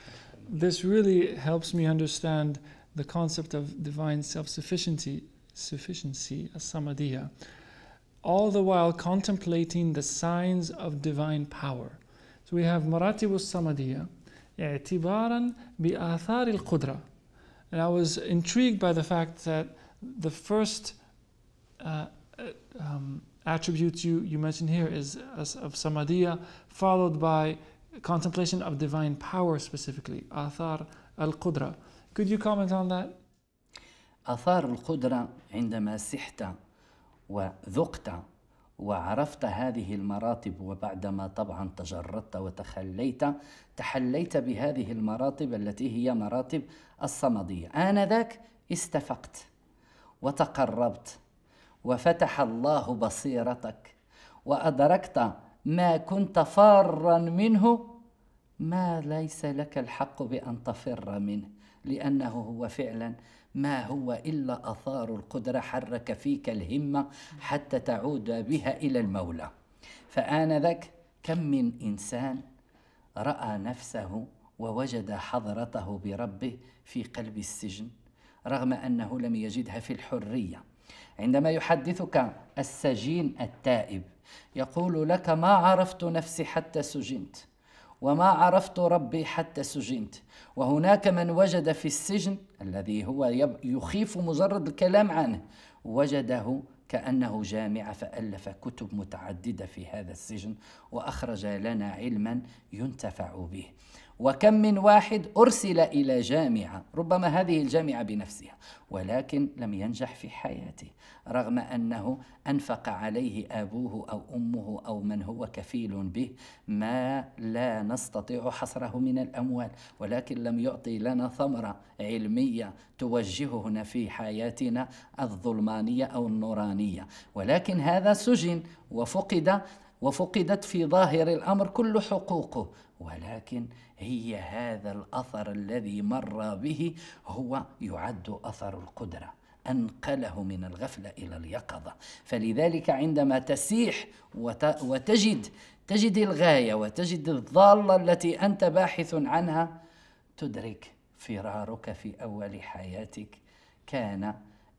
This really helps me understand the concept of divine self-sufficiency, as-samadiyya, all the while contemplating the signs of divine power. So we have maratib as-samadiyya, i'tibaran bi athar al-qudra. And I was intrigued by the fact that the first attribute you mentioned here is of samadiyya, followed by contemplation of divine power specifically, athar al-qudra. Could you comment on that? Athar al-qudra, عندما سحت وذقت وعرفت هذه المراتب، وبعدما طبعا تجردت وتخليت تحليت بهذه المراتب التي هي مراتب الصمدية، آنذاك استفقت وتقربت، وفتح الله بصيرتك، وأدركت ما كنت فارا منه، ما ليس لك الحق بأن تفر منه، لأنه هو فعلا ما هو إلا أثار القدرة حرك فيك الهمة حتى تعود بها إلى المولى. فآنذاك كم من إنسان رأى نفسه ووجد حضرته بربه في قلب السجن رغم أنه لم يجدها في الحرية. عندما يحدثك السجين التائب يقول لك ما عرفت نفسي حتى سجنت، وما عرفت ربي حتى سجنت. وهناك من وجد في السجن الذي هو يخيف مجرد الكلام عنه، وجده كأنه جامعة، فألف كتب متعددة في هذا السجن وأخرج لنا علما ينتفع به. وكم من واحد أرسل إلى جامعة، ربما هذه الجامعة بنفسها، ولكن لم ينجح في حياته رغم أنه أنفق عليه أبوه أو أمه أو من هو كفيل به ما لا نستطيع حصره من الأموال، ولكن لم يعطي لنا ثمرة علمية توجهنا في حياتنا الظلمانية أو النورانية. ولكن هذا سجن وفقدت في ظاهر الأمر كل حقوقه، ولكن هي هذا الأثر الذي مر به هو يعد أثر القدرة، أنقله من الغفلة إلى اليقظة. فلذلك عندما تسيح وتجد الغاية وتجد الضالة التي أنت باحث عنها، تدرك فرارك في أول حياتك كان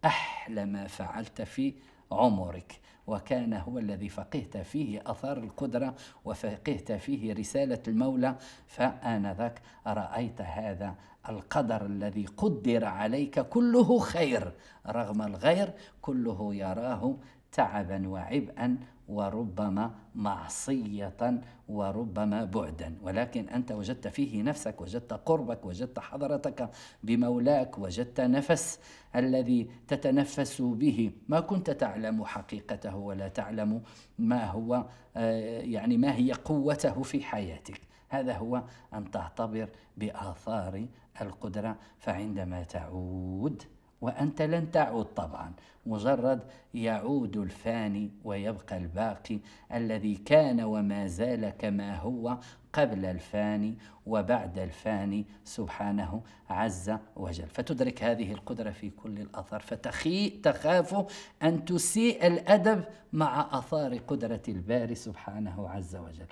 أحلى ما فعلت في عمرك، وكان هو الذي فقهت فيه أثار القدرة وفقهت فيه رسالة المولى. فآنذاك رأيت هذا القدر الذي قدر عليك كله خير رغم الغير كله يراه تعبا وعبئا وربما معصية وربما بعدا، ولكن أنت وجدت فيه نفسك، وجدت قربك، وجدت حضرتك بمولاك، وجدت نفس الذي تتنفس به. ما كنت تعلم حقيقته ولا تعلم ما هو يعني ما هي قوته في حياتك. هذا هو أن تعتبر بآثار القدرة. فعندما تعود، وأنت لن تعود طبعا، مجرد يعود الفاني ويبقى الباقي الذي كان وما زال كما هو قبل الفاني وبعد الفاني سبحانه عز وجل. فتدرك هذه القدرة في كل الآثار، فتخاف أن تسيء الأدب مع آثار قدرة الباري سبحانه عز وجل.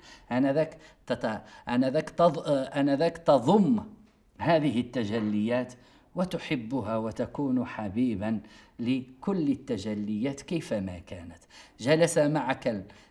آنذاك تضم هذه التجليات وتحبها وتكون حبيبا لكل التجليات كيفما كانت.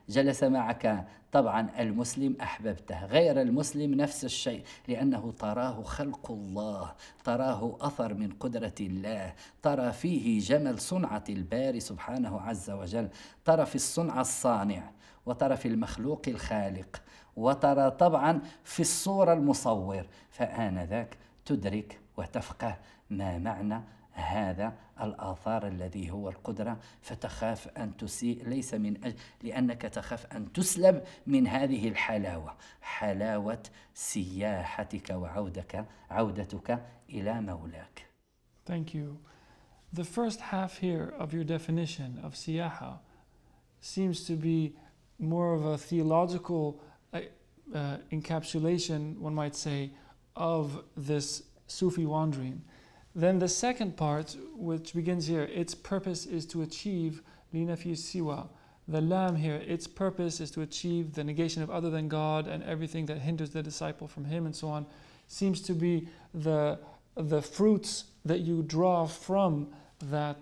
جلس معك طبعا المسلم أحببته، غير المسلم نفس الشيء، لأنه تراه خلق الله، تراه أثر من قدرة الله، ترى فيه جمال صنعة الباري سبحانه عز وجل، ترى في الصنعة الصانع، وترى في المخلوق الخالق، وترى طبعا في الصورة المصور. فآنذاك تدرك وتفقه ما معنى هذا الآثار الذي هو القدرة، فتخاف أن تسيء، ليس من أجل لأنك تخاف أن تسلب من هذه الحلاوة، حلاوة سياحتك وعودتك إلى مولاك. Thank you. The first half here of your definition of siyaha seems to be more of a theological encapsulation, one might say, of this Sufi wandering. Then the second part, which begins here, its purpose is to achieve linafi siwa. The lam here, its purpose is to achieve the negation of other than God and everything that hinders the disciple from Him and so on, seems to be the fruits that you draw from that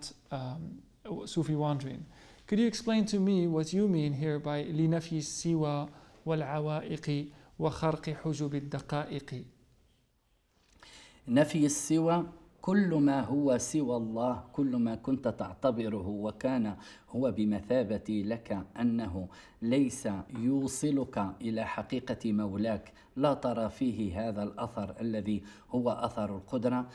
Sufi wandering. Could you explain to me what you mean here by linafi siwa wal awaiqi wa kharqi hujub ad-daqaiqi? نفي السوى كل ما هو سوى الله، كل ما كنت تعتبره وكان هو بمثابة لك أنه ليس يوصلك إلى حقيقة مولاك، لا ترى فيه هذا الأثر الذي هو أثر القدرة،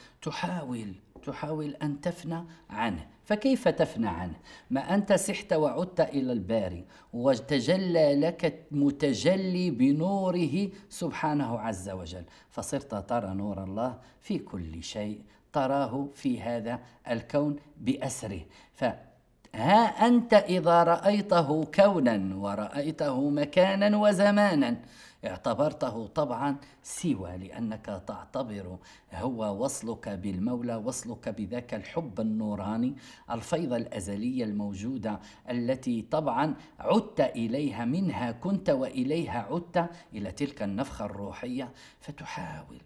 تحاول أن تفنى عنه. فكيف تفنى عنه؟ ما أنت سحت وعدت إلى الباري وتجلى لك متجلي بنوره سبحانه عز وجل، فصرت ترى نور الله في كل شيء، تراه في هذا الكون بأسره. فها أنت إذا رأيته كونا ورأيته مكانا وزمانا اعتبرته طبعا سوى، لأنك تعتبر هو وصلك بالمولى، وصلك بذاك الحب النوراني، الفيض الأزلية الموجودة التي طبعا عدت إليها، منها كنت وإليها عدت، إلى تلك النفخة الروحية. فتحاول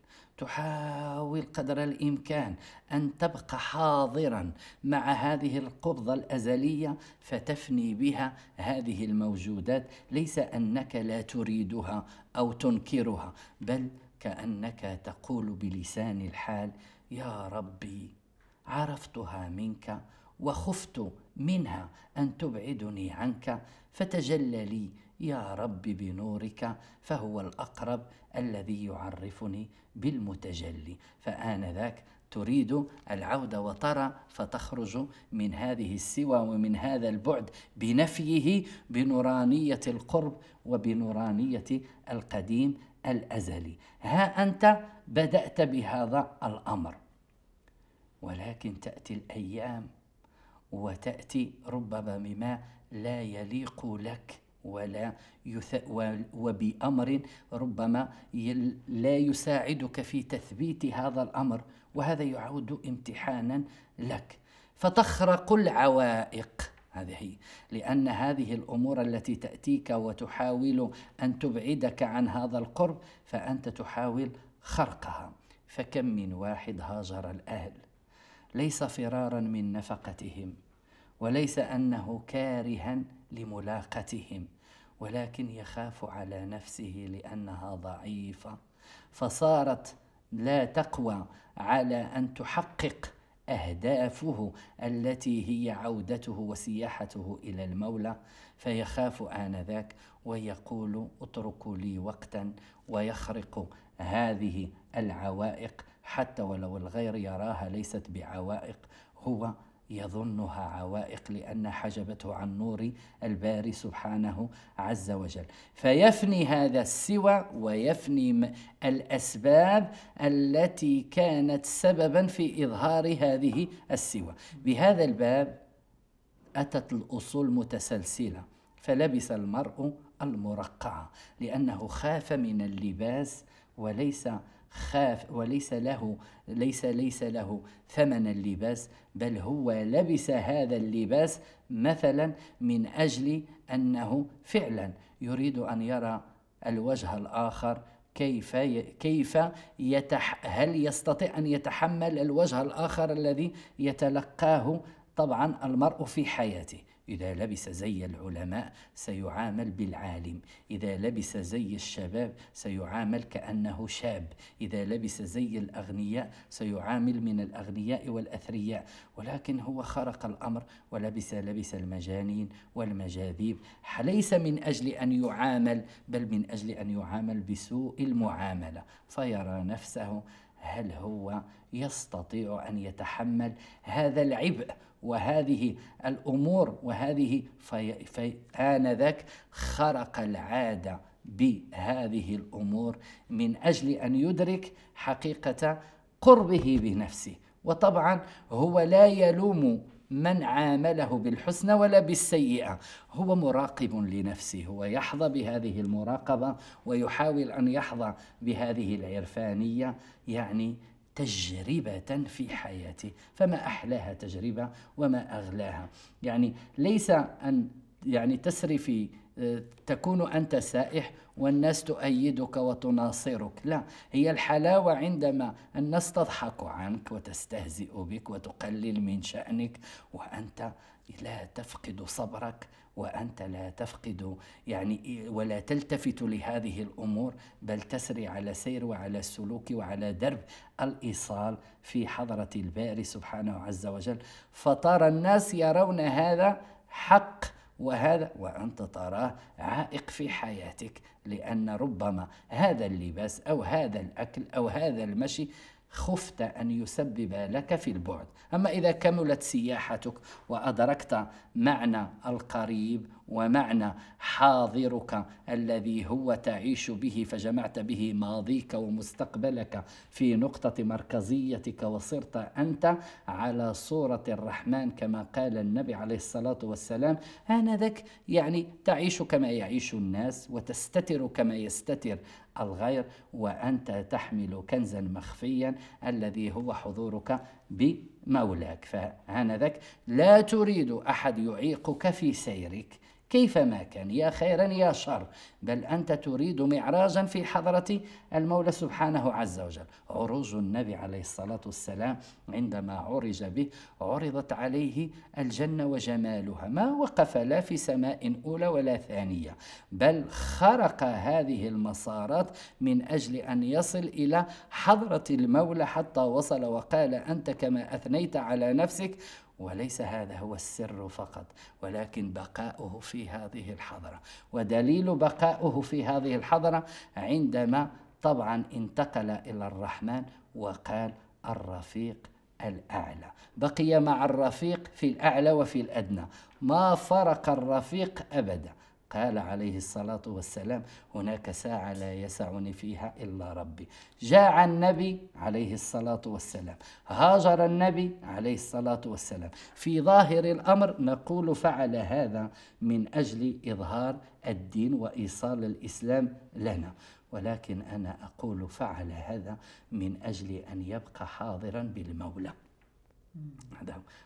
قدر الإمكان أن تبقى حاضرا مع هذه القبضة الأزلية، فتفني بها هذه الموجودات، ليس أنك لا تريدها أو تنكرها، بل كأنك تقول بلسان الحال: يا ربي عرفتها منك وخفت منها أن تبعدني عنك، فتجلى لي يا رب بنورك، فهو الأقرب الذي يعرفني بالمتجلي. فآنذاك تريد العودة وترى، فتخرج من هذه السوى ومن هذا البعد بنفيه بنورانية القرب وبنورانية القديم الأزلي. ها أنت بدأت بهذا الأمر، ولكن تأتي الأيام وتأتي ربما مما لا يليق لك وبأمر ربما لا يساعدك في تثبيت هذا الأمر، وهذا يعود امتحانا لك، فتخرق العوائق. هذه هي، لأن هذه الأمور التي تأتيك وتحاول أن تبعدك عن هذا القرب، فأنت تحاول خرقها. فكم من واحد هاجر الأهل ليس فرارا من نفقتهم، وليس أنه كارها لملاقتهم، ولكن يخاف على نفسه لأنها ضعيفة، فصارت لا تقوى على أن تحقق أهدافه التي هي عودته وسياحته إلى المولى، فيخاف آنذاك ويقول اتركوا لي وقتا، ويخرق هذه العوائق حتى ولو الغير يراها ليست بعوائق، هو يظنها عوائق لأن حجبته عن نور الباري سبحانه عز وجل. فيفني هذا السوى ويفني الأسباب التي كانت سببا في إظهار هذه السوى. بهذا الباب أتت الأصول متسلسلة، فلبس المرء المرقعة لأنه خاف من اللباس، وليس خاف وليس له ثمن اللباس، بل هو لبس هذا اللباس مثلا من أجل أنه فعلا يريد أن يرى الوجه الآخر، كيف هل يستطيع أن يتحمل الوجه الآخر الذي يتلقاه طبعا المرء في حياته. إذا لبس زي العلماء سيعامل بالعالم، إذا لبس زي الشباب سيعامل كأنه شاب، إذا لبس زي الأغنياء سيعامل من الأغنياء والأثرياء، ولكن هو خرق الأمر ولبس المجانين والمجاذيب، ليس من أجل أن يعامل بل من أجل أن يعامل بسوء المعاملة، فيرى نفسه هل هو يستطيع أن يتحمل هذا العبء وهذه الأمور وهذه آنذاك خرق العادة بهذه الأمور من أجل أن يدرك حقيقة قربه بنفسه. وطبعا هو لا يلوم من عامله بالحسنى ولا بالسيئة، هو مراقب لنفسه، هو يحظى بهذه المراقبة ويحاول أن يحظى بهذه العرفانية، يعني تجربة في حياته، فما أحلاها تجربة وما أغلاها. يعني ليس أن يعني تسري في تكون أنت سائح والناس تؤيدك وتناصرك، لا، هي الحلاوة عندما الناس تضحك عنك وتستهزئ بك وتقلل من شأنك، وأنت لا تفقد صبرك، وأنت لا تفقد يعني ولا تلتفت لهذه الأمور، بل تسري على سير وعلى سلوك وعلى درب الإيصال في حضرة الباري سبحانه عز وجل. فطار الناس يرون هذا حق وهذا، وأنت تراه عائق في حياتك، لأن ربما هذا اللباس أو هذا الأكل أو هذا المشي خفت أن يسبب لك في البعد. أما إذا كملت سياحتك وأدركت معنى القريب ومعنى حاضرك الذي هو تعيش به، فجمعت به ماضيك ومستقبلك في نقطة مركزيتك، وصرت أنت على صورة الرحمن كما قال النبي عليه الصلاة والسلام، آنذاك يعني تعيش كما يعيش الناس وتستتر كما يستتر الغير، وأنت تحمل كنزا مخفيا الذي هو حضورك بمولاك. فآنذاك لا تريد أحد يعيقك في سيرك كيفما كان، يا خيرا يا شر، بل أنت تريد معراجا في حضرة المولى سبحانه عز وجل. عروج النبي عليه الصلاة والسلام عندما عرج به، عرضت عليه الجنة وجمالها، ما وقف لا في سماء أولى ولا ثانية، بل خرق هذه المسارات من أجل أن يصل إلى حضرة المولى، حتى وصل وقال أنت كما أثنيت على نفسك. وليس هذا هو السر فقط، ولكن بقاؤه في هذه الحضرة، ودليل بقاؤه في هذه الحضرة عندما طبعا انتقل إلى الرحمن وقال الرفيق الأعلى، بقي مع الرفيق في الأعلى وفي الأدنى، ما فرق الرفيق أبدا. قال عليه الصلاة والسلام هناك ساعة لا يسعني فيها إلا ربي. جاع النبي عليه الصلاة والسلام، هاجر النبي عليه الصلاة والسلام، في ظاهر الأمر نقول فعل هذا من أجل إظهار الدين وإيصال الإسلام لنا، ولكن أنا أقول فعل هذا من أجل أن يبقى حاضرا بالمولى،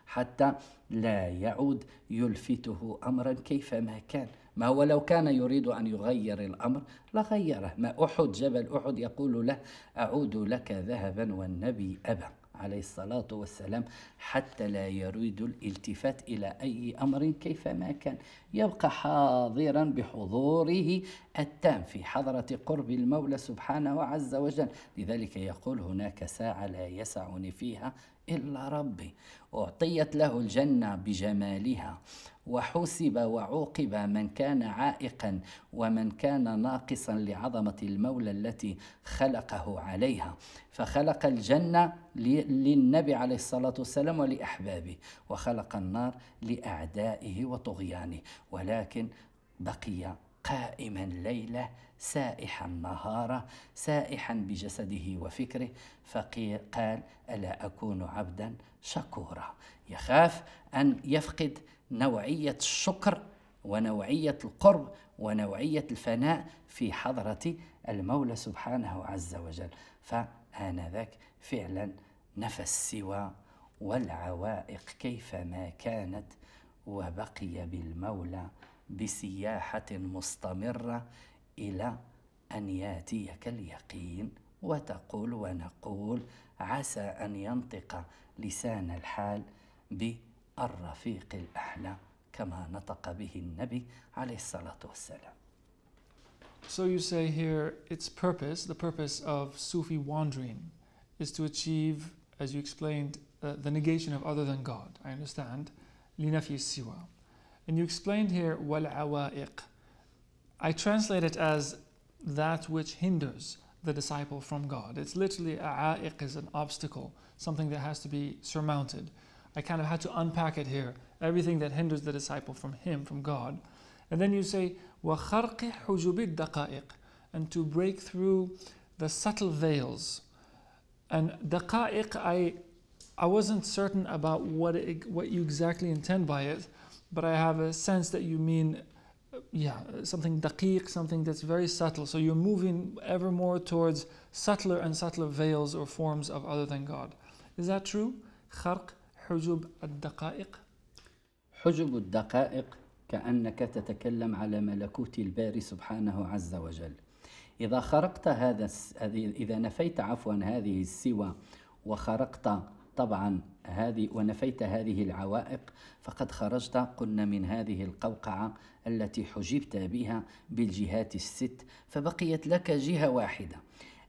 حتى لا يعود يلفته أمرا كيفما كان. ما ولو كان يريد أن يغير الأمر لغيره. ما أحد، جبل أحد يقول له أعود لك ذهبا والنبي أبى عليه الصلاة والسلام، حتى لا يريد الالتفات إلى أي أمر كيفما كان، يبقى حاضرا بحضوره التام في حضرة قرب المولى سبحانه عز وجل. لذلك يقول هناك ساعة لا يسعني فيها إلا ربي، أعطيت له الجنة بجمالها، وحسب وعوقب من كان عائقا ومن كان ناقصا لعظمة المولى التي خلقه عليها. فخلق الجنة للنبي عليه الصلاة والسلام ولأحبابه، وخلق النار لأعدائه وطغيانه، ولكن بقي قائما ليلة سائحا نهارا، سائحا بجسده وفكره، فقال ألا أكون عبدا شكورا. يخاف أن يفقد نوعية الشكر ونوعية القرب ونوعية الفناء في حضرة المولى سبحانه عز وجل، فآنذاك فعلا نفى السوى والعوائق كيفما كانت، وبقي بالمولى بسياحة مستمرة إلى أن ياتيك اليقين. وتقول ونقول عسى أن ينطق لسان الحال بالرفيق الأعلى كما نطق به النبي عليه الصلاة والسلام. So you say here its purpose, the purpose of Sufi wandering is to achieve, as you explained, the negation of other than God. I understand. لنفي السوى. And you explained here, wal-awaiq. I translate it as that which hinders the disciple from God. It's literally, awaiq is an obstacle, something that has to be surmounted. I kind of had to unpack it here, everything that hinders the disciple from him, from God. And then you say, wa-kharqi hujubid daqaiq, and to break through the subtle veils. And daqaiq, I wasn't certain about what you exactly intend by it, but I have a sense that you mean, yeah, something daqiq, something that's very subtle. So you're moving ever more towards subtler and subtler veils or forms of other than God. Is that true? خرق حجب الدقائق. حجب الدقائق كأنك تتكلم على ملكوت الباري سبحانه عز وجل. إذا خرقت إذا نفيت عفوا هذه السوى وخرقت طبعا هذه ونفيت هذه العوائق، فقد خرجت قلنا من هذه القوقعة التي حجبت بها بالجهات الست، فبقيت لك جهة واحدة.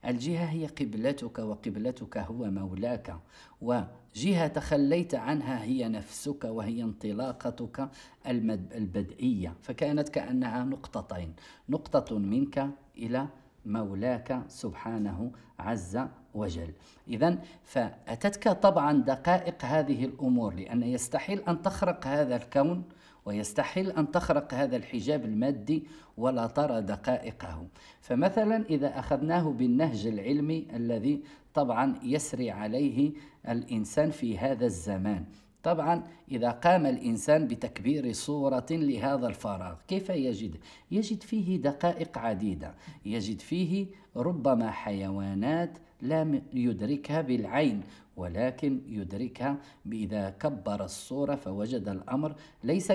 الجهة هي قبلتك، وقبلتك هو مولاك، وجهة تخليت عنها هي نفسك، وهي انطلاقتك البدئية، فكانت كأنها نقطتين، نقطة منك إلى مولاك سبحانه عز وجل. إذن فأتتك طبعا دقائق هذه الأمور، لأن يستحيل أن تخرق هذا الكون ويستحيل أن تخرق هذا الحجاب المادي ولا ترى دقائقه. فمثلا إذا أخذناه بالنهج العلمي الذي طبعا يسري عليه الإنسان في هذا الزمان، طبعا إذا قام الإنسان بتكبير صورة لهذا الفراغ كيف يجد؟ يجد فيه دقائق عديدة، يجد فيه ربما حيوانات لا يدركها بالعين، ولكن يدركها إذا كبر الصورة فوجد الأمر ليس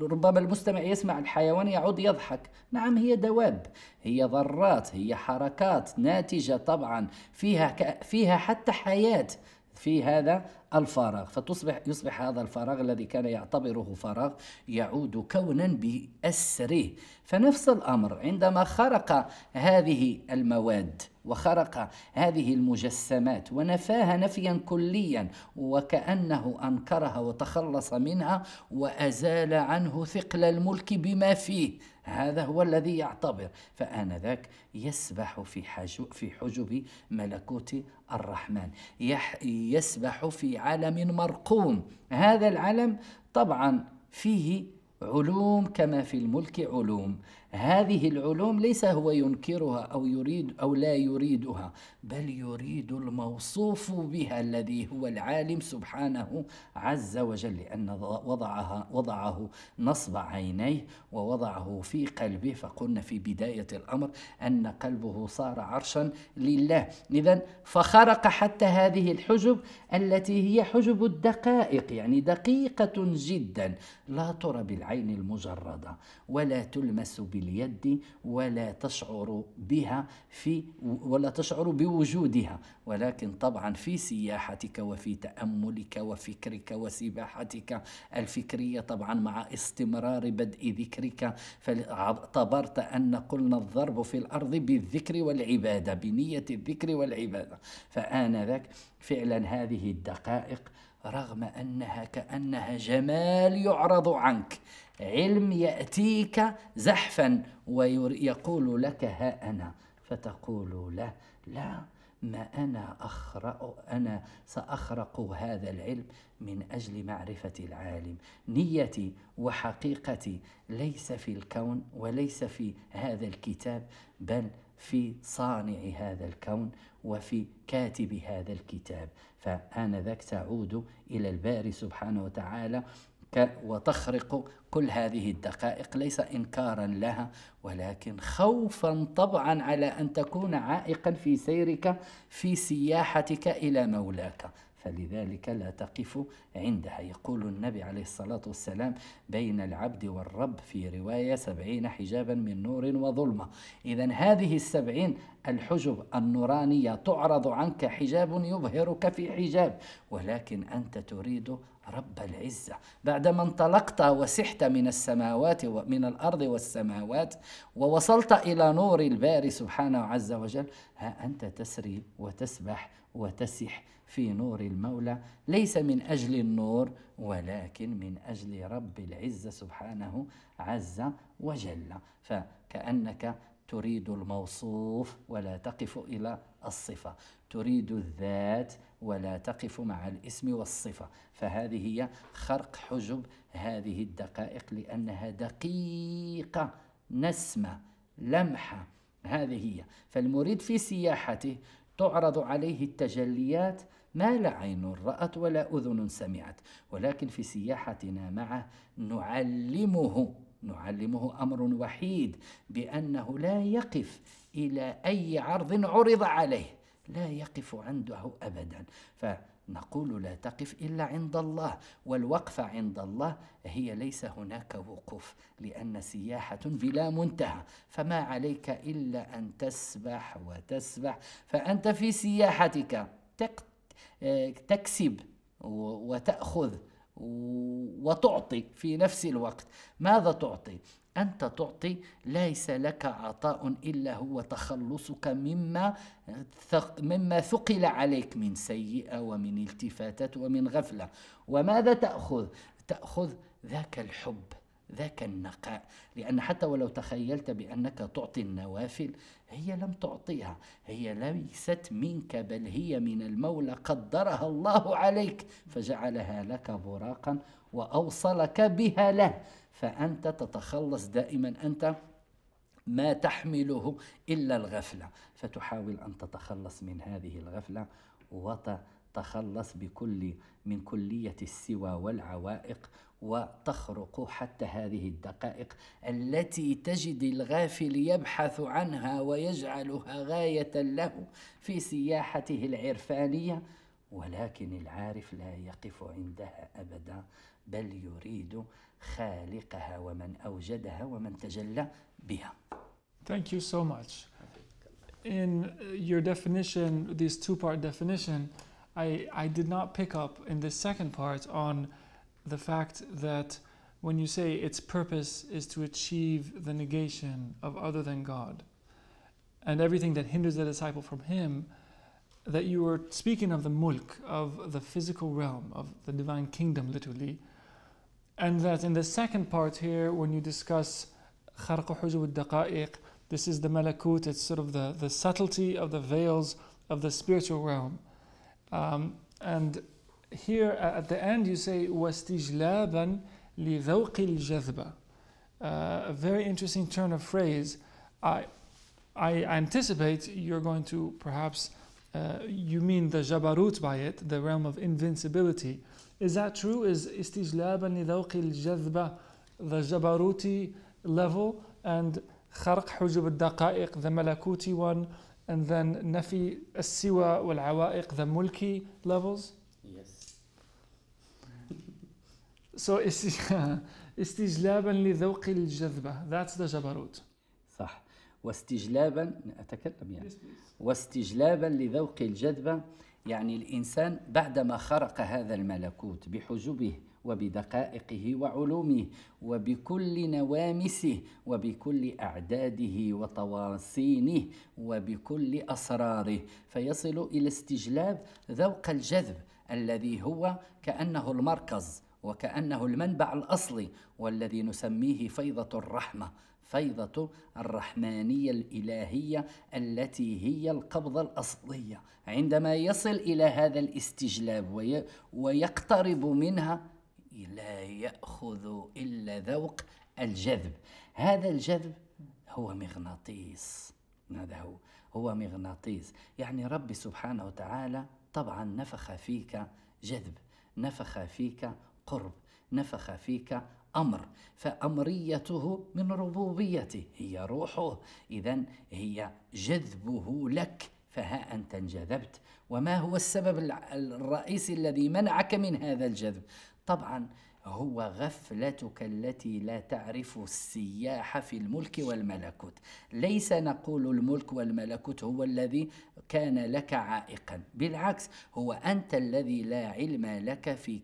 ربما المستمع يسمع الحيوان يعود يضحك، نعم هي دواب، هي ذرات، هي حركات ناتجة طبعا فيها حتى حياة في هذا الفراغ، يصبح هذا الفراغ الذي كان يعتبره فراغ يعود كونا بأسره. فنفس الأمر عندما خرق هذه المواد وخرق هذه المجسمات ونفاها نفيا كليا، وكأنه أنكرها وتخلص منها وأزال عنه ثقل الملك بما فيه، هذا هو الذي يعتبر، فآنذاك يسبح في حجب ملكوت الرحمن، يسبح في عالم مرقوم. هذا العالم طبعا فيه علوم كما في الملك علوم، هذه العلوم ليس هو ينكرها أو يريد أو لا يريدها، بل يريد الموصوف بها الذي هو العالم سبحانه عز وجل، لأن وضعه نصب عينيه ووضعه في قلبه، فقلنا في بداية الأمر أن قلبه صار عرشا لله. إذن فخرق حتى هذه الحجب التي هي حجب الدقائق، يعني دقيقة جدا لا ترى بالعين المجردة ولا تلمس بالعين باليد ولا تشعر بها ولا تشعر بوجودها، ولكن طبعا في سياحتك وفي تأملك وفكرك وسباحتك الفكرية طبعا مع استمرار بدء ذكرك، فاعتبرت أن قلنا الضرب في الأرض بالذكر والعبادة، بنية الذكر والعبادة. فآنذاك فعلا هذه الدقائق رغم أنها كأنها جمال يعرض عنك، علم يأتيك زحفا ويقول لك ها أنا، فتقول له لا، ما أنا سأخرق هذا العلم من أجل معرفة العالم. نيتي وحقيقتي ليس في الكون وليس في هذا الكتاب، بل في صانع هذا الكون وفي كاتب هذا الكتاب. فآنذاك تعود إلى الباري سبحانه وتعالى وتخرق كل هذه الدقائق، ليس إنكارا لها ولكن خوفا طبعا على أن تكون عائقا في سيرك في سياحتك إلى مولاك، فلذلك لا تقف عندها. يقول النبي عليه الصلاة والسلام: بين العبد والرب في رواية 70 حجابا من نور وظلمة. إذن هذه ال70 الحجب النورانية تعرض عنك، حجاب يبهرك في حجاب، ولكن أنت تريد رب العزة. بعدما انطلقت وسحت من السماوات ومن الأرض والسماوات ووصلت إلى نور الباري سبحانه عز وجل، ها أنت تسري وتسبح وتسح في نور المولى، ليس من أجل النور ولكن من أجل رب العزة سبحانه عز وجل. فكأنك تريد الموصوف ولا تقف إلى الصفة، تريد الذات ولا تقف مع الاسم والصفة. فهذه هي خرق حجب هذه الدقائق، لأنها دقيقة نسمة لمحة. هذه هي، فالمريد في سياحته تعرض عليه التجليات ما لا عين رأت ولا أذن سمعت، ولكن في سياحتنا معه نعلمه أمر وحيد، بأنه لا يقف إلى أي عرض عرض عليه، لا يقف عنده أبدا. فنقول لا تقف إلا عند الله، والوقفة عند الله هي ليس هناك وقوف، لأن سياحة بلا منتهى، فما عليك إلا أن تسبح وتسبح. فأنت في سياحتك تكسب وتأخذ وتعطي في نفس الوقت. ماذا تعطي؟ أنت تعطي، ليس لك عطاء إلا هو تخلصك مما ثقل عليك من سيئة ومن التفاتات ومن غفلة. وماذا تأخذ؟ تأخذ ذاك الحب، ذاك النقاء، لأن حتى ولو تخيلت بأنك تعطي النوافل، هي لم تعطيها، هي ليست منك، بل هي من المولى، قدرها الله عليك فجعلها لك براقا وأوصلك بها له. فأنت تتخلص دائما، أنت ما تحمله إلا الغفلة، فتحاول أن تتخلص من هذه الغفلة وتتخلص من كلية السوى والعوائق، وتخرق حتى هذه الدقائق التي تجد الغافل يبحث عنها ويجعلها غاية له في سياحته العرفانية، ولكن العارف لا يقف عندها أبدا، بل يريد خالقها ومن أوجدها ومن تجلى بها. Thank you so much. In your definition, this two-part definition, I did not pick up in the second part on the fact that when you say its purpose is to achieve the negation of other than God and everything that hinders the disciple from him, that you were speaking of the mulk, of the physical realm, of the divine kingdom literally, and that in the second part here when you discuss kharq hujub al-daqa'iq, this is the malakut, it's sort of the subtlety of the veils of the spiritual realm. And here at the end you say وَاسْتِجْلَابًا لِذَوْقِ الْجَذْبَ, a very interesting turn of phrase. I anticipate you're going to perhaps you mean the jabarut by it, the realm of invincibility. Is that true? Is استجلابا لذوق الجذبة the jabaruti level, and خرق حجب الدقائق the malakuti one, and then نفي السوى والعوائق the mulki levels? Yes. So استجلابا لذوق الجذبة, that's the jabarut. صح، واستجلابا أتكلم يعني واستجلابا لذوق الجذبة، يعني الإنسان بعدما خرق هذا الملكوت بحجبه وبدقائقه وعلومه وبكل نوامسه وبكل أعداده وطواسينه وبكل أسراره، فيصل إلى استجلاب ذوق الجذب الذي هو كأنه المركز وكأنه المنبع الأصلي، والذي نسميه فيضة الرحمة، فيضة الرحمانية الإلهية التي هي القبضة الأصلية. عندما يصل إلى هذا الاستجلاب ويقترب منها لا يأخذ إلا ذوق الجذب. هذا الجذب هو مغناطيس، هذا هو مغناطيس، يعني ربي سبحانه وتعالى طبعا نفخ فيك جذب، نفخ فيك قرب، نفخ فيك أمر، فأمريته من ربوبيته، هي روحه، إذن هي جذبه لك، فها أنت انجذبت. وما هو السبب الرئيسي الذي منعك من هذا الجذب؟ طبعا هو غفلتك التي لا تعرف السياحة في الملك والملكوت. ليس نقول الملك والملكوت هو الذي كان لك عائقا، بالعكس هو أنت الذي لا علم لك في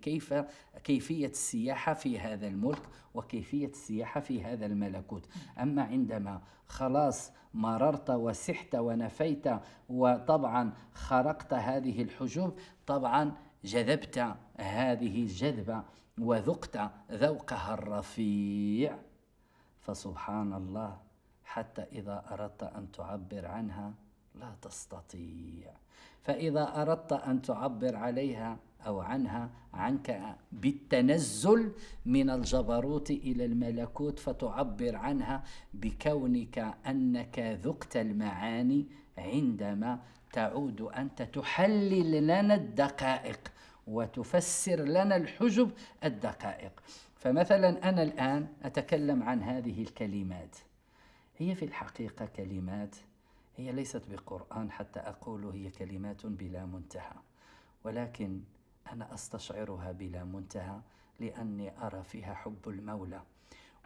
كيفية السياحة في هذا الملك وكيفية السياحة في هذا الملكوت. أما عندما خلاص مررت وسحت ونفيت وطبعا خرقت هذه الحجوب، طبعا جذبت هذه الجذبة وذقت ذوقها الرفيع، فسبحان الله حتى إذا أردت أن تعبر عنها لا تستطيع. فإذا أردت أن تعبر عليها أو عنها عنك بالتنزل من الجبروت إلى الملكوت، فتعبر عنها بكونك أنك ذقت المعاني عندما تعود أنت تحلل لنا الدقائق وتفسر لنا الحجب الدقائق. فمثلا أنا الآن أتكلم عن هذه الكلمات، هي في الحقيقة كلمات، هي ليست بقرآن حتى أقول هي كلمات بلا منتهى، ولكن أنا أستشعرها بلا منتهى لأني أرى فيها حب المولى،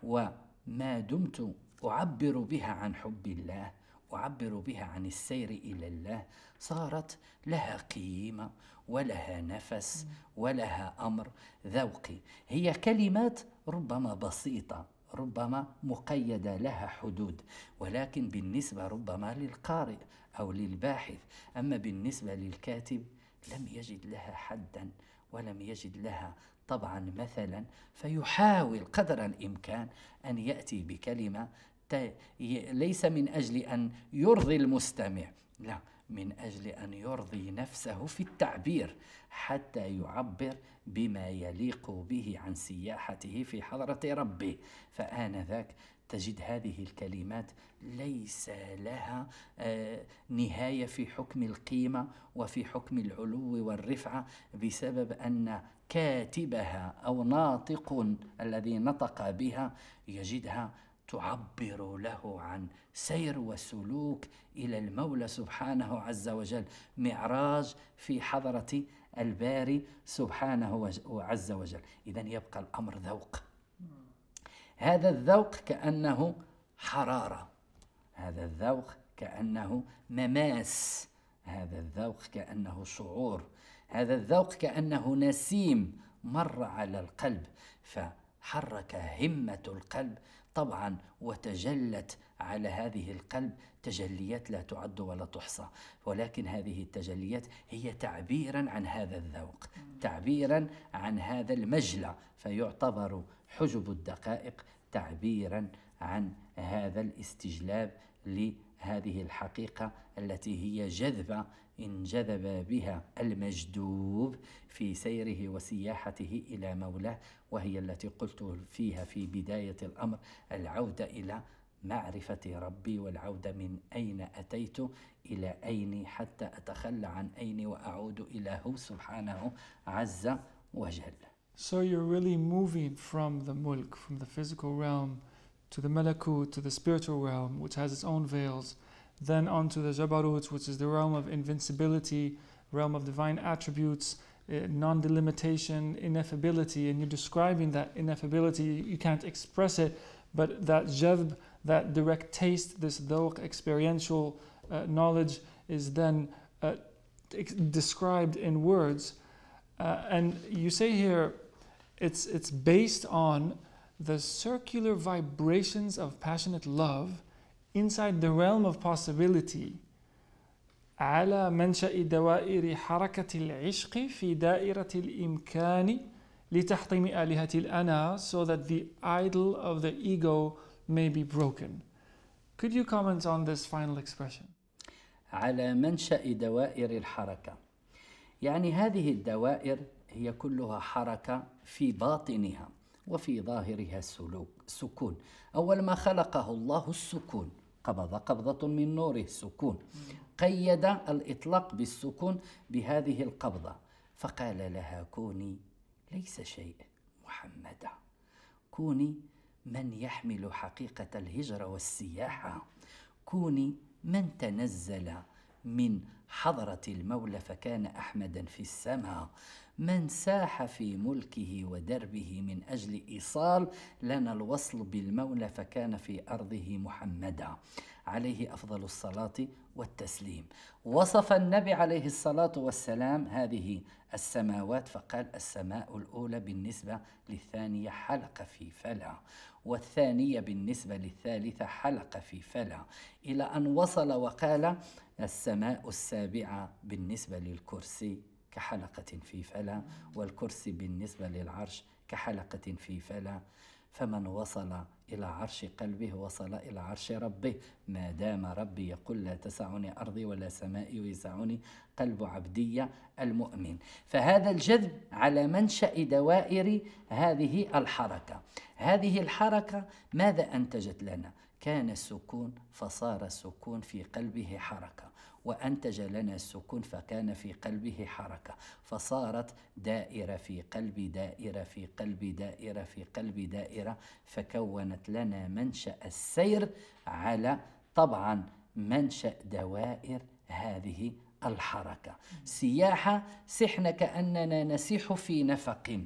وما دمت أعبر بها عن حب الله، أعبر بها عن السير إلى الله، صارت لها قيمة ولها نفس ولها أمر ذوقي. هي كلمات ربما بسيطة، ربما مقيدة لها حدود، ولكن بالنسبة ربما للقارئ أو للباحث، أما بالنسبة للكاتب لم يجد لها حدا ولم يجد لها طبعا مثلا، فيحاول قدر الإمكان أن يأتي بكلمة ليس من أجل أن يرضي المستمع، لا، من أجل أن يرضي نفسه في التعبير حتى يعبر بما يليق به عن سياحته في حضرة ربه. فآنذاك تجد هذه الكلمات ليس لها نهاية في حكم القيمة وفي حكم العلو والرفعة، بسبب أن كاتبها أو ناطق الذي نطق بها يجدها تعبر له عن سير وسلوك إلى المولى سبحانه عز وجل، معراج في حضرة الباري سبحانه عز وجل. إذن يبقى الأمر ذوق، هذا الذوق كأنه حرارة، هذا الذوق كأنه مماس، هذا الذوق كأنه شعور، هذا الذوق كأنه نسيم مر على القلب فحرك همة القلب طبعا، وتجلت على هذه القلب تجليات لا تعد ولا تحصى، ولكن هذه التجليات هي تعبيرا عن هذا الذوق، تعبيرا عن هذا المجلى، فيعتبر حجب الدقائق تعبيرا عن هذا الاستجلاب لهذه الحقيقة التي هي جذبة انجذب بها المجذوب في سيره وسياحته إلى مولاه، وهي التي قلت فيها في بداية الأمر العودة إلى معرفة ربي، والعودة من أين أتيت إلى أين، حتى أتخلى عن أين وأعود إلى هو سبحانه عز وجل. So you're really moving from the mulk, from the physical realm, to the malakut, to the spiritual realm, which has its own veils, then onto the Jabarut, which is the realm of invincibility, realm of divine attributes, non-delimitation, ineffability, and you're describing that ineffability. You can't express it, but that jadb, that direct taste, this dhawq, experiential knowledge is then described in words. And you say here, it's based on the circular vibrations of passionate love inside the realm of possibility. على منشأ دوائر حركة العشق في دائرة الإمكان لتحطيم آلهة الأنا, so that the idol of the ego may be broken. Could you comment on this final expression? على منشأ دوائر الحركة, يعني هذه الدوائر هي كلها حركة في باطنها وفي ظاهرها السلوك سكون. أول ما خلقه الله السكون, قبض قبضة من نوره السكون, قيد الإطلاق بالسكون بهذه القبضة فقال لها كوني ليس شيء محمدا, كوني من يحمل حقيقة الهجرة والسياحة, كوني من تنزل من حضرة المولى فكان أحمدا في السماء, من ساح في ملكه ودربه من أجل إيصال لنا الوصل بالمولى فكان في أرضه محمدا عليه أفضل الصلاة والتسليم. وصف النبي عليه الصلاة والسلام هذه السماوات فقال السماء الأولى بالنسبة للثانية حلقة في فلع, والثانية بالنسبة للثالثة حلقة في فلع, إلى أن وصل وقال السماء السابعة بالنسبة للكرسي كحلقة في فلع, والكرسي بالنسبة للعرش كحلقة في فلع. فمن وصل إلى عرش قلبه وصل إلى عرش ربه, ما دام ربي يقول لا تسعني أرضي ولا سمائي ويسعني قلب عبدي المؤمن. فهذا الجذب على منشأ دوائر هذه الحركة. هذه الحركة ماذا أنتجت لنا؟ كان السكون فصار السكون في قلبه حركة, وأنتج لنا السكون فكان في قلبه حركة, فصارت دائرة في قلب دائرة في قلب دائرة في قلب دائرة, فكونت لنا منشأ السير على طبعا منشأ دوائر هذه الحركة. سياحة, سحنا كأننا نسيح في نفق,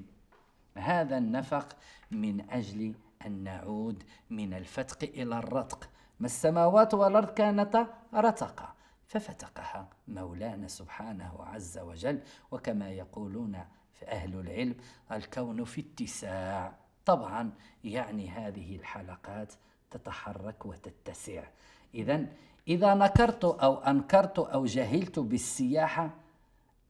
هذا النفق من أجل أن نعود من الفتق إلى الرتق. ما السماوات والأرض كانت رتقا ففتقها مولانا سبحانه عز وجل, وكما يقولون في أهل العلم الكون في اتساع, طبعا يعني هذه الحلقات تتحرك وتتسع. إذن إذا نكرت أو أنكرت أو جهلت بالسياحة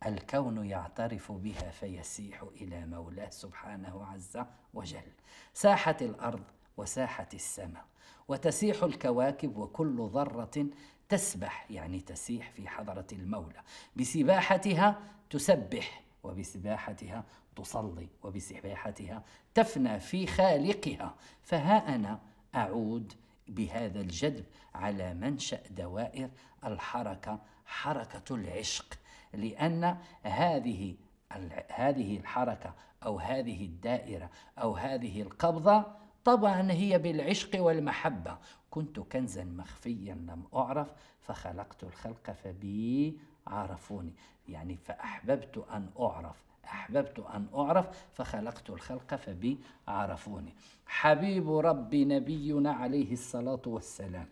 الكون يعترف بها فيسيح إلى مولاه سبحانه عز وجل. ساحت الأرض وساحت السماء وتسيح الكواكب وكل ذرة تسبح, يعني تسيح في حضرة المولى, بسباحتها تسبح وبسباحتها تصلي وبسباحتها تفنى في خالقها. فها أنا أعود بهذا الجذب على منشأ دوائر الحركة, حركة العشق, لأن هذه الحركة أو هذه الدائرة أو هذه القبضة طبعا هي بالعشق والمحبة. كنت كنزا مخفيا لم أعرف فخلقت الخلق فبي عرفوني, يعني فأحببت أن أعرف, أحببت أن أعرف فخلقت الخلق فبي عرفوني. حبيب ربي نبينا عليه الصلاة والسلام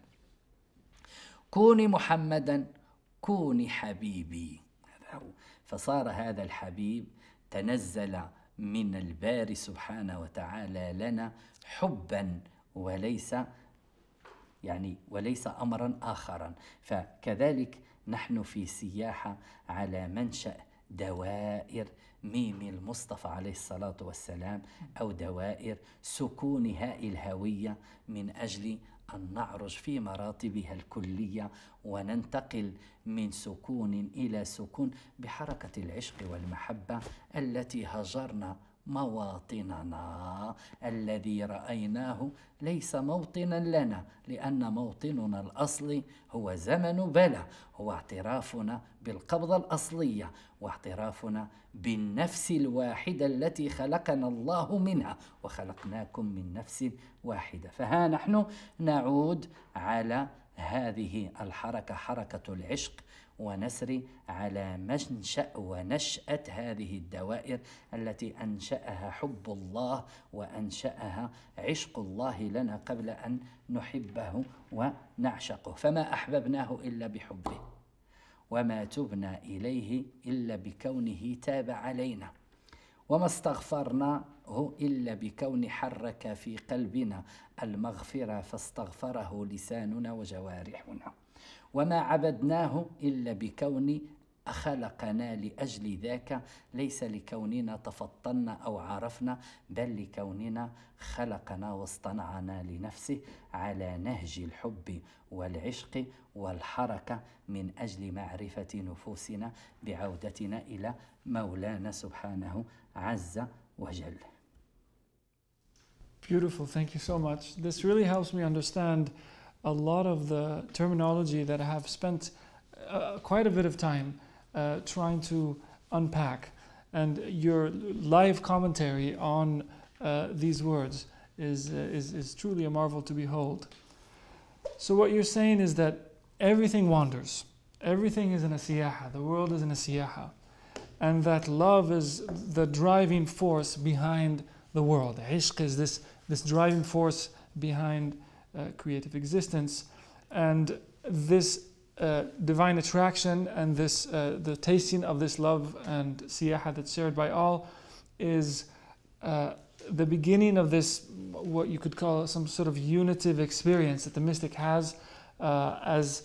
كوني محمدا كوني حبيبي, فصار هذا الحبيب تنزل من الباري سبحانه وتعالى لنا حبا وليس أمرا آخرا. فكذلك نحن في سياحة على منشأ دوائر ميم المصطفى عليه الصلاة والسلام, أو دوائر سكون هاء الهوية من أجل أن نعرج في مراتبها الكلية وننتقل من سكون إلى سكون بحركة العشق والمحبة التي هجرنا مواطننا, الذي رأيناه ليس موطنا لنا, لأن موطننا الأصلي هو زمن بلى, هو اعترافنا بالقبضة الأصلية واعترافنا بالنفس الواحدة التي خلقنا الله منها وخلقناكم من نفس واحدة. فها نحن نعود على هذه الحركة حركة العشق ونسر على منشأ ونشأة هذه الدوائر التي أنشأها حب الله وأنشأها عشق الله لنا قبل أن نحبه ونعشقه، فما أحببناه إلا بحبه وما تبنا إليه إلا بكونه تاب علينا وما استغفرناه إلا بكون حرك في قلبنا المغفرة فاستغفره لساننا وجوارحنا وما عبدناه إلا بكون خلقنا لأجل ذاك، ليس لكوننا تفطنا أو عرفنا بل لكوننا خلقنا واصطنعنا لنفسه على نهج الحب والعشق والحركة من أجل معرفة نفوسنا بعودتنا إلى مولانا سبحانه عز وجل. Beautiful, thank you so much. This really helps me understand a lot of the terminology that I have spent quite a bit of time trying to unpack, and your live commentary on these words is truly a marvel to behold. So what you're saying is that everything wanders, everything is in a siyaha, the world is in a siyaha, and that love is the driving force behind the world. Ishq is this driving force behind creative existence, and this divine attraction and this the tasting of this love and siyaha that's shared by all is the beginning of this, what you could call some sort of unitive experience that the mystic has as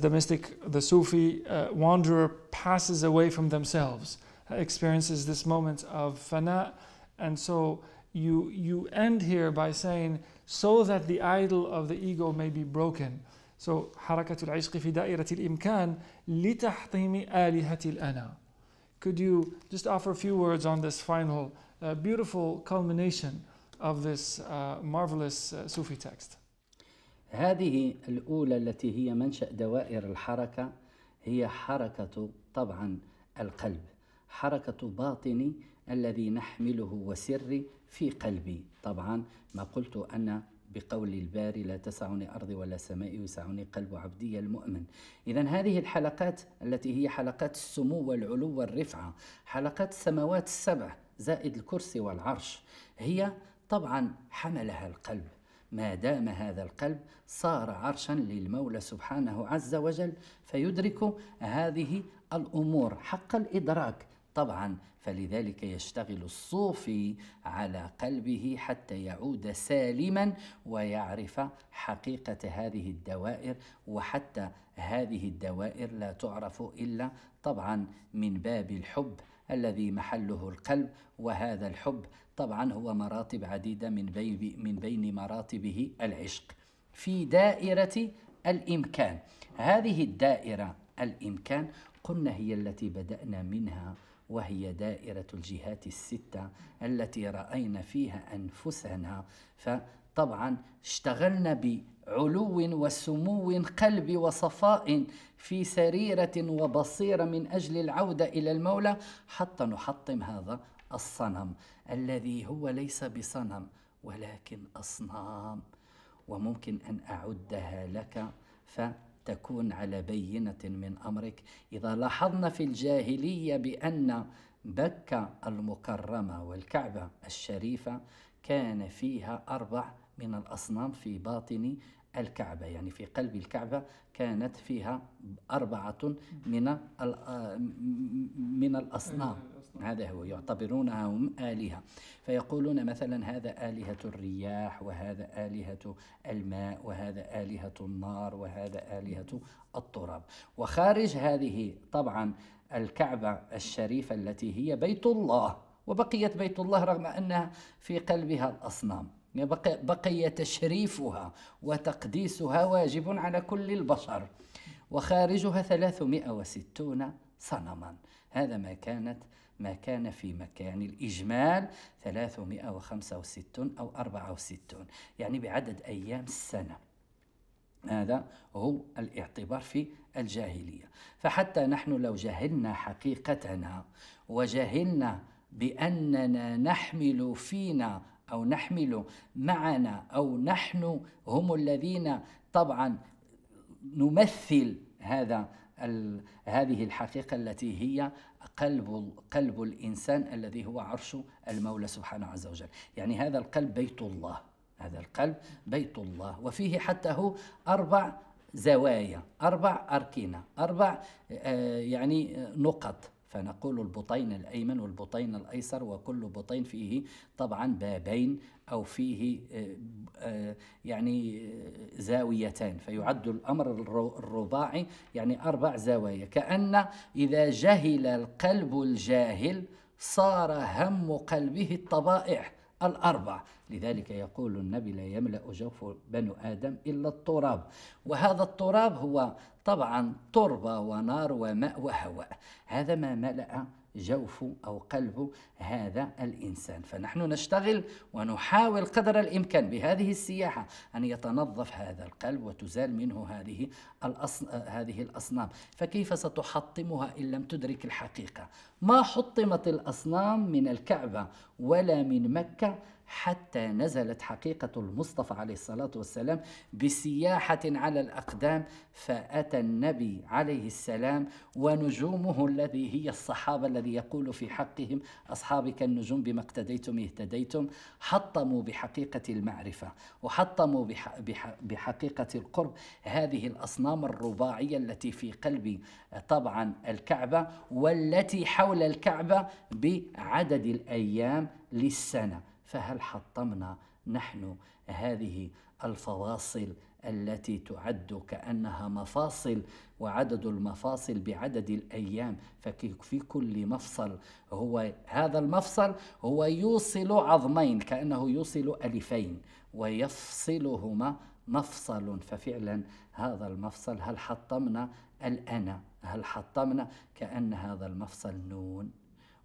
the mystic, the Sufi wanderer, passes away from themselves, experiences this moment of fana. And so you end here by saying, so that the idol of the ego may be broken. So, حركة العشق في دائرة الإمكان لتحطيم آلهة الأنا. Could you just offer a few words on this final beautiful culmination of this marvelous Sufi text? هذه الأولى التي هي منشأ دوائر الحركة هي حركة طبعا القلب، حركة باطني الذي نحمله وسري في قلبي. طبعا ما قلت أنا بقول الباري لا تسعني أرضي ولا سمائي يسعني قلب عبدي المؤمن. إذن هذه الحلقات التي هي حلقات السمو والعلو والرفعة، حلقات السماوات السبع زائد الكرسي والعرش، هي طبعا حملها القلب. ما دام هذا القلب صار عرشا للمولى سبحانه عز وجل فيدرك هذه الأمور حق الإدراك طبعا، فلذلك يشتغل الصوفي على قلبه حتى يعود سالما ويعرف حقيقة هذه الدوائر، وحتى هذه الدوائر لا تعرف إلا طبعا من باب الحب الذي محله القلب، وهذا الحب طبعا هو مراتب عديدة من بين مراتبه العشق في دائرة الإمكان. هذه الدائرة الإمكان قلنا هي التي بدأنا منها، وهي دائرة الجهات الستة التي رأينا فيها أنفسنا، فطبعا اشتغلنا بعلو وسمو قلبي وصفاء في سريرة وبصيرة من أجل العودة إلى المولى حتى نحطم هذا الصنم الذي هو ليس بصنم ولكن أصنام، وممكن أن أعدها لك فتكون على بينة من أمرك. إذا لاحظنا في الجاهلية بأن مكة المكرمة والكعبة الشريفة كان فيها 4 من الأصنام في باطن الكعبة، يعني في قلب الكعبة كانت فيها 4 من الأصنام، هذا هو يعتبرونها هم آلهة، فيقولون مثلا هذا آلهة الرياح وهذا آلهة الماء وهذا آلهة النار وهذا آلهة التراب. وخارج هذه طبعا الكعبة الشريفة التي هي بيت الله، وبقيت بيت الله رغم أنها في قلبها الأصنام، بقي تشريفها وتقديسها واجب على كل البشر، وخارجها 360 صنما. هذا ما كان في مكة، يعني الإجمال 365 أو 64 يعني بعدد أيام السنة. هذا هو الاعتبار في الجاهلية. فحتى نحن لو جهلنا حقيقتنا وجهلنا بأننا نحمل فينا أو نحمل معنا أو نحن هم الذين طبعا نمثل هذه الحقيقة التي هي قلب الإنسان الذي هو عرش المولى سبحانه عز وجل. يعني هذا القلب بيت الله، هذا القلب بيت الله، وفيه حتى هو 4 زوايا، 4 أركينة، 4 يعني نقط، فنقول البطين الأيمن والبطين الأيسر، وكل بطين فيه طبعا بابين أو فيه يعني زاويتان، فيعد الأمر الرباعي يعني 4 زوايا. كأن إذا جهل القلب الجاهل صار هم قلبه الطبائع الأربع، لذلك يقول النبي لا يملأ جوف بنو آدم إلا التراب، وهذا التراب هو طبعا تربة ونار وماء وهواء، هذا ما ملأ جوف أو قلب هذا الإنسان. فنحن نشتغل ونحاول قدر الإمكان بهذه السياحة أن يتنظف هذا القلب وتزال منه هذه الأصنام. فكيف ستحطمها إن لم تدرك الحقيقة؟ ما حطمت الأصنام من الكعبة ولا من مكة حتى نزلت حقيقة المصطفى عليه الصلاة والسلام بسياحة على الأقدام، فأتى النبي عليه السلام ونجومه الذي هي الصحابة، الذي يقول في حقهم أصحابي كالنجوم بما اقتديتم اهتديتم، حطموا بحقيقة المعرفة وحطموا بحقيقة القرب هذه الأصنام الرباعية التي في قلب طبعا الكعبة، والتي حول الكعبة بعدد الأيام للسنة. فهل حطمنا نحن هذه الفواصل التي تعد كأنها مفاصل، وعدد المفاصل بعدد الأيام، ففي كل مفصل هو هذا المفصل هو يوصل عظمين، كأنه يوصل ألفين ويفصلهما مفصل. ففعلا هذا المفصل هل حطمنا الأنا؟ هل حطمنا كأن هذا المفصل نون،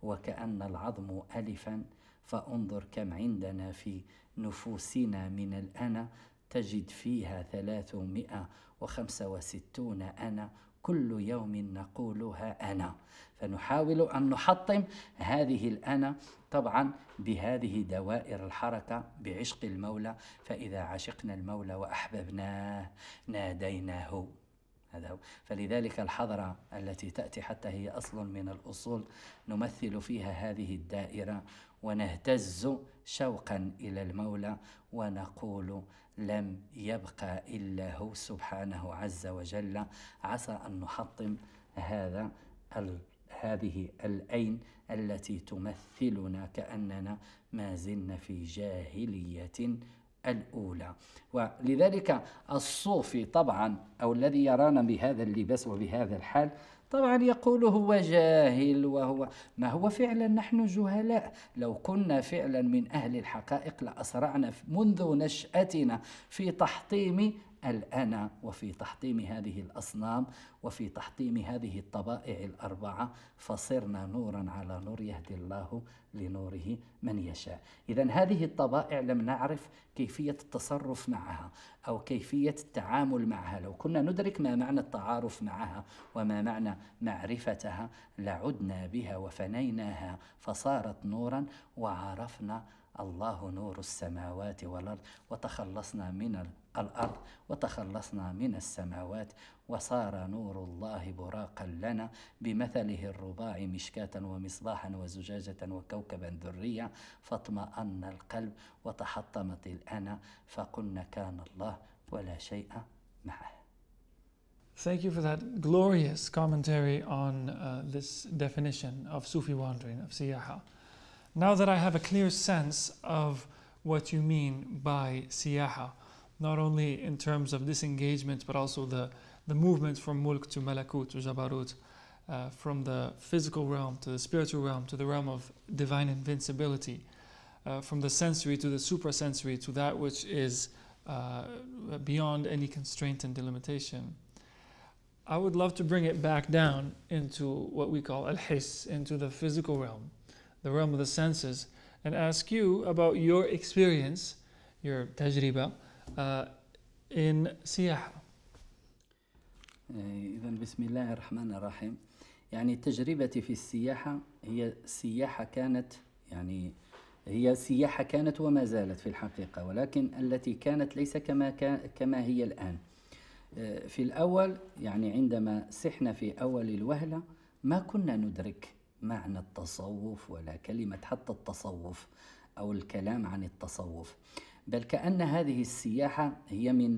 وكأن العظم ألفا، فانظر كم عندنا في نفوسنا من الأنا، تجد فيها 365 أنا، كل يوم نقولها أنا. فنحاول أن نحطم هذه الأنا طبعا بهذه دوائر الحركة بعشق المولى، فإذا عشقنا المولى وأحببناه ناديناه، هذا هو. فلذلك الحضرة التي تأتي حتى هي أصل من الأصول نمثل فيها هذه الدائرة، ونهتز شوقا إلى المولى ونقول لم يبقى إلا هو سبحانه عز وجل. عسى أن نحطم هذه العين التي تمثلنا كأننا ما زلنا في جاهلية الأولى. ولذلك الصوفي طبعا أو الذي يرانا بهذا اللباس وبهذا الحال طبعا يقول هو جاهل، وهو ما هو فعلا نحن جهلاء. لو كنا فعلا من أهل الحقائق لأسرعنا منذ نشأتنا في تحطيم الأنا، وفي تحطيم هذه الأصنام، وفي تحطيم هذه الطبائع الأربعة، فصرنا نورا على نور يهدي الله لنوره من يشاء. إذن هذه الطبائع لم نعرف كيفية التصرف معها أو كيفية التعامل معها. لو كنا ندرك ما معنى التعارف معها وما معنى معرفتها لعدنا بها وفنيناها، فصارت نورا وعرفنا الله نور السماوات والأرض، وتخلصنا من الأرض وتخلصنا من السماوات، وصار نور الله براقا لنا بمثله الرباع مشكاة ومصباحا وزجاجة وكوكبا ذرية، فاطمأن القلب وتحطمت الأنا، فقلنا كان الله ولا شيء معه. Thank you for that glorious commentary on this definition of Sufi wandering, of siyaha. Now that I have a clear sense of what you mean by siyaha, not only in terms of disengagement, but also the movement from mulk to malakut to jabarut, from the physical realm to the spiritual realm to the realm of divine invincibility, from the sensory to the suprasensory to that which is beyond any constraint and delimitation. I would love to bring it back down into what we call al-his, into the physical realm, the realm of the senses, and ask you about your experience, your tajriba, in siyaha. إذن بسم الله الرحمن الرحيم. يعني تجربتي في السياحة هي سياحة كانت، يعني هي سياحة كانت وما زالت في الحقيقة، ولكن التي كانت ليس كما هي الآن. في الأول يعني عندما سحنا في أول الوهلة ما كنا ندرك معنى التصوف ولا كلمة حتى التصوف أو الكلام عن التصوف، بل كأن هذه السياحة هي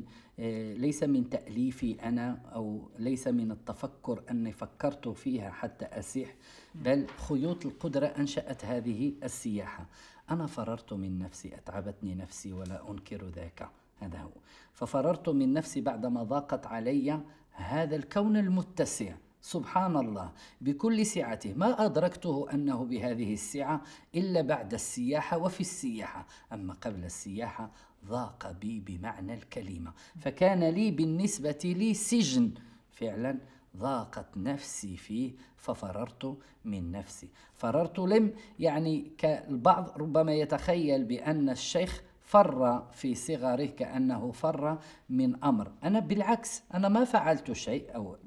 ليس من تأليفي أنا أو ليس من التفكر أني فكرت فيها حتى أسيح، بل خيوط القدرة أنشأت هذه السياحة. أنا فررت من نفسي، أتعبتني نفسي ولا أنكر ذاك، هذا هو. ففررت من نفسي بعدما ضاقت علي هذا الكون المتسع سبحان الله بكل سعته، ما أدركته أنه بهذه السعة إلا بعد السياحة وفي السياحة، أما قبل السياحة ضاق بي بمعنى الكلمة، فكان لي بالنسبة لي سجن فعلا ضاقت نفسي فيه، ففررت من نفسي. فررت لم يعني كالبعض ربما يتخيل بأن الشيخ فر في صغره كأنه فر من أمر، أنا بالعكس، أنا ما فعلت شيء أو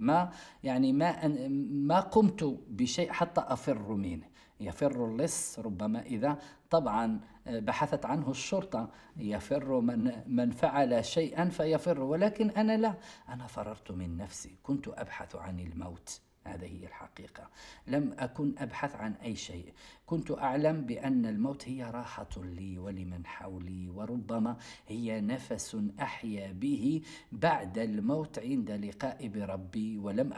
ما قمت بشيء حتى أفر منه. يفر اللص ربما إذا طبعا بحثت عنه الشرطة، يفر من فعل شيئا فيفر، ولكن أنا لا، أنا فررت من نفسي، كنت أبحث عن الموت، هذه هي الحقيقة، لم أكن أبحث عن أي شيء، كنت أعلم بأن الموت هي راحة لي ولمن حولي، وربما هي نفس أحيا به بعد الموت عند لقائي بربي، ولم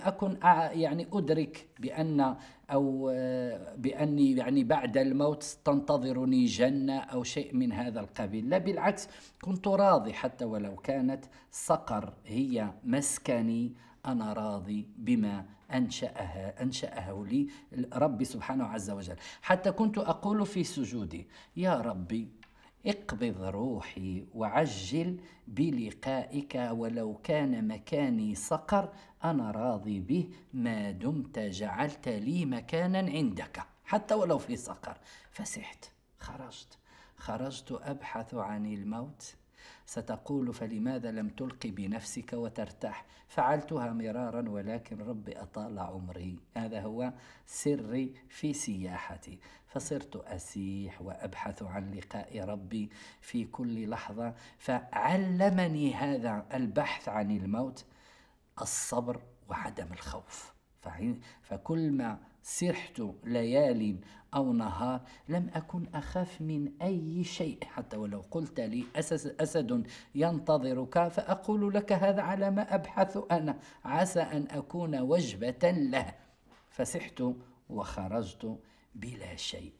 أكن يعني أدرك بأن أو بأني يعني بعد الموت تنتظرني جنة أو شيء من هذا القبيل، لا بالعكس، كنت راضي حتى ولو كانت صقر هي مسكني، أنا راضي بما أنشأه لي ربي سبحانه عز وجل. حتى كنت أقول في سجودي: يا ربي اقبض روحي وعجل بلقائك، ولو كان مكاني صقر أنا راضي به ما دمت جعلت لي مكانا عندك، حتى ولو في صقر. فسحت، خرجت أبحث عن الموت. ستقول: فلماذا لم تلقي بنفسك وترتاح؟ فعلتها مرارا، ولكن ربي أطال عمري، هذا هو سري في سياحتي. فصرت أسيح وأبحث عن لقاء ربي في كل لحظة، فعلمني هذا البحث عن الموت الصبر وعدم الخوف. فكل ما سرحت ليال أو نهار لم أكن أخاف من أي شيء، حتى ولو قلت لي أسد ينتظرك فأقول لك: هذا على ما أبحث أنا، عسى أن أكون وجبة له. فسحت وخرجت بلا شيء،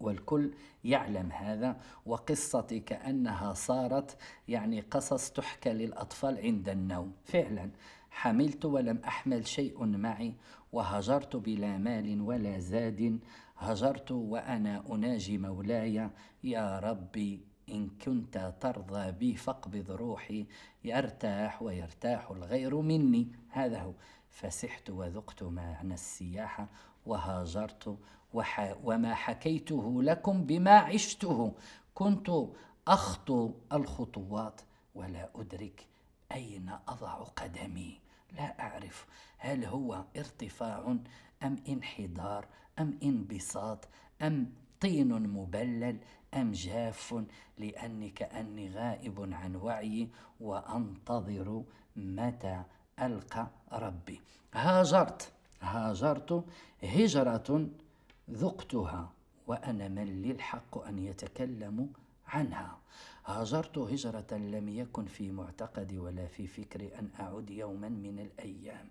والكل يعلم هذا. وقصتي كأنها صارت يعني قصص تحكى للأطفال عند النوم. فعلا حملت ولم أحمل شيء معي، وهجرت بلا مال ولا زاد، هجرت وأنا أناجي مولاي: يا ربي إن كنت ترضى بي فاقبض روحي، يرتاح ويرتاح الغير مني، هذا هو. فسحت وذقت معنى السياحة، وهاجرت، وما حكيته لكم بما عشته، كنت أخطو الخطوات ولا أدرك أين أضع قدمي، لا أعرف هل هو ارتفاع أم انحدار أم انبساط أم طين مبلل أم جاف، لأني كأني غائب عن وعيي وأنتظر متى ألقى ربي. هاجرت هجرة ذقتها وأنا من لي الحق أن يتكلم عنها. هاجرت هجرة لم يكن في معتقدي ولا في فكري أن أعود يوما من الأيام،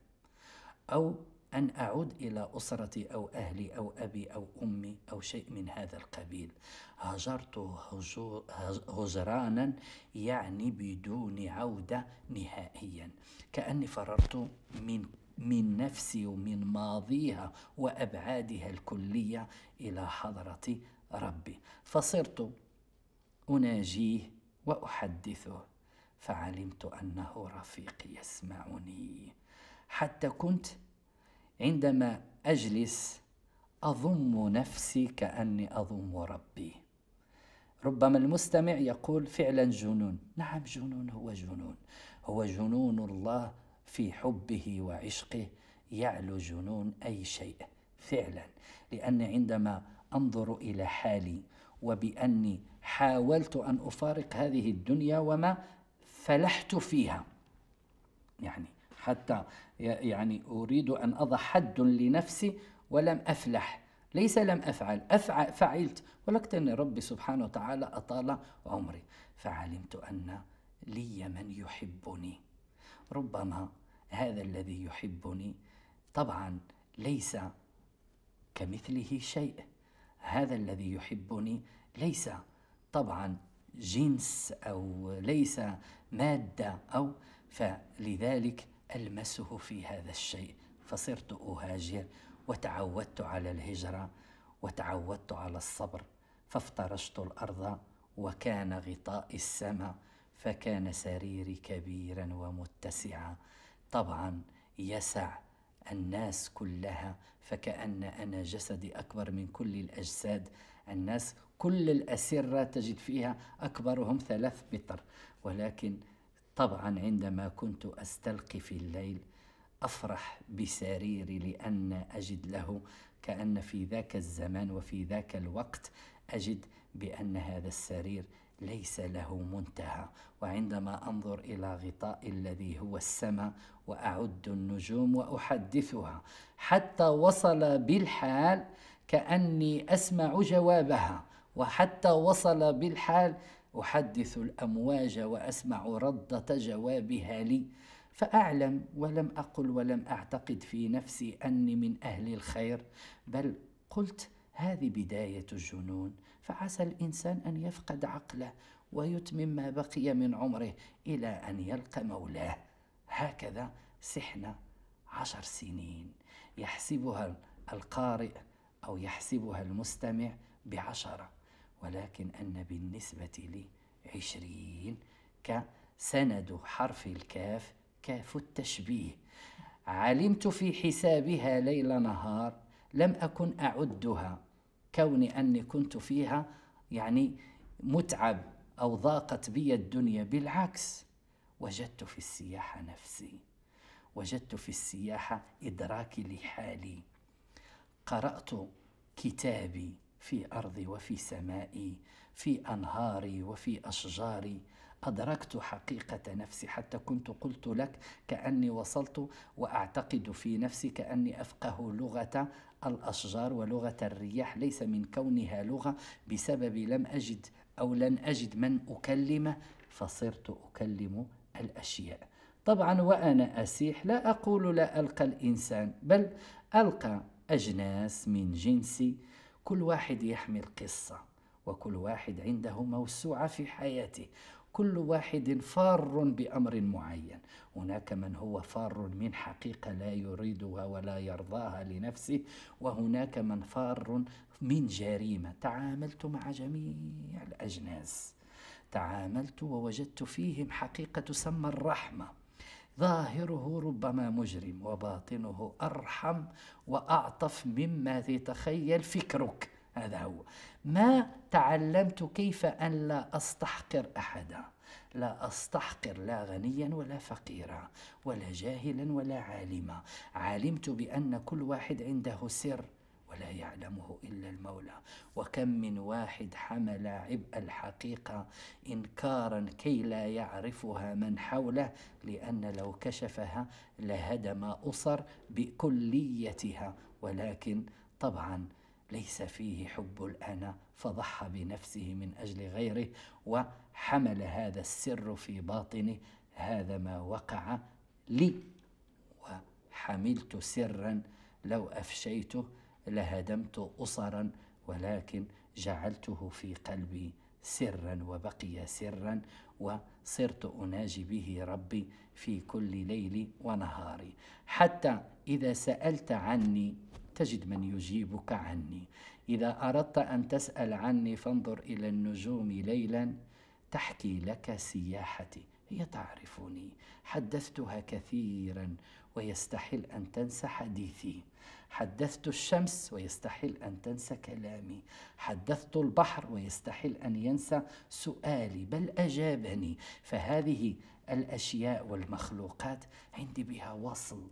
أو أن أعود إلى أسرتي أو أهلي أو أبي أو أمي أو شيء من هذا القبيل. هاجرت هجرانا يعني بدون عودة نهائيا، كأني فررت من نفسي ومن ماضيها وأبعادها الكلية إلى حضرة ربي. فصرت أناجيه وأحدثه، فعلمت أنه رفيقي يسمعني. حتى كنت عندما أجلس أضم نفسي كأني أضم ربي. ربما المستمع يقول: فعلا جنون. نعم، جنون، هو جنون الله في حبه وعشقه، يعلو جنون أي شيء فعلا. لأن عندما أنظر إلى حالي وبأني حاولت أن أفارق هذه الدنيا وما فلحت فيها، يعني حتى يعني أريد أن أضع حد لنفسي ولم أفلح، ليس لم أفعل، فعلت، ولكن ربي سبحانه وتعالى أطال عمري. فعلمت أن لي من يحبني، ربما هذا الذي يحبني طبعا ليس كمثله شيء، هذا الذي يحبني ليس طبعا جنس أو ليس مادة أو، فلذلك ألمسه في هذا الشيء، فصرت أهاجر وتعودت على الهجرة وتعودت على الصبر، فافترشت الأرض وكان غطاء السماء، فكان سريري كبيرا ومتسعا، طبعا يسع الناس كلها، فكأن أنا جسدي أكبر من كل الأجساد، الناس كل الأسرة تجد فيها أكبرهم 3 متر. ولكن طبعا عندما كنت أستلقي في الليل أفرح بسريري، لأن أجد له كأن في ذاك الزمان وفي ذاك الوقت أجد بأن هذا السرير ليس له منتهى. وعندما أنظر إلى غطاء الذي هو السماء وأعد النجوم وأحدثها حتى وصل بالحال كأني أسمع جوابها، وحتى وصل بالحال أحدث الأمواج وأسمع ردة جوابها لي، فأعلم ولم أقل ولم أعتقد في نفسي أني من أهل الخير، بل قلت هذه بداية الجنون، فعسى الإنسان أن يفقد عقله ويتمم ما بقي من عمره إلى أن يلقى مولاه. هكذا سحنا 10 سنين يحسبها القارئ أو يحسبها المستمع ب10، ولكن أنا بالنسبة لي 20 كسند حرف الكاف، كاف التشبيه. علمت في حسابها ليل نهار، لم أكن أعدها، كوني أني كنت فيها يعني متعب أو ضاقت بي الدنيا، بالعكس وجدت في السياحة نفسي، وجدت في السياحة إدراكي لحالي، قرأت كتابي في أرضي وفي سمائي، في أنهاري وفي أشجاري، أدركت حقيقة نفسي، حتى كنت قلت لك كأني وصلت وأعتقد في نفسي كأني أفقه لغة الأشجار ولغة الرياح، ليس من كونها لغة، بسبب لم أجد أو لن أجد من أكلمه، فصرت أكلم الأشياء. طبعا وأنا أسيح لا أقول لا ألقى الإنسان، بل ألقى أجناس من جنسي، كل واحد يحمل قصة، وكل واحد عنده موسوعة في حياته، كل واحد فار بأمر معين. هناك من هو فار من حقيقة لا يريدها ولا يرضاها لنفسه، وهناك من فار من جريمة. تعاملت مع جميع الأجناس، تعاملت ووجدت فيهم حقيقة تسمى الرحمة، ظاهره ربما مجرم وباطنه أرحم وأعطف مما تتخيل فكرك. هذا هو ما تعلمت، كيف أن لا أستحقر أحدا، لا أستحقر لا غنيا ولا فقيرا ولا جاهلا ولا عالما. علمت بأن كل واحد عنده سر ولا يعلمه إلا المولى، وكم من واحد حمل عبء الحقيقة إنكارا كي لا يعرفها من حوله، لأن لو كشفها لهدم أسر بكليتها، ولكن طبعا ليس فيه حب الأنا، فضحى بنفسه من أجل غيره، وحمل هذا السر في باطنه. هذا ما وقع لي، وحملت سرا لو أفشيته لهدمت أسرا، ولكن جعلته في قلبي سرا وبقي سرا، وصرت أناجي به ربي في كل ليل ونهاري. حتى إذا سألت عني تجد من يجيبك عني، إذا أردت أن تسأل عني فانظر إلى النجوم ليلا تحكي لك سياحتي، هي تعرفني، حدثتها كثيرا ويستحيل أن تنسى حديثي، حدثت الشمس ويستحيل أن تنسى كلامي، حدثت البحر ويستحيل أن ينسى سؤالي، بل أجابني. فهذه الأشياء والمخلوقات عندي بها وصل،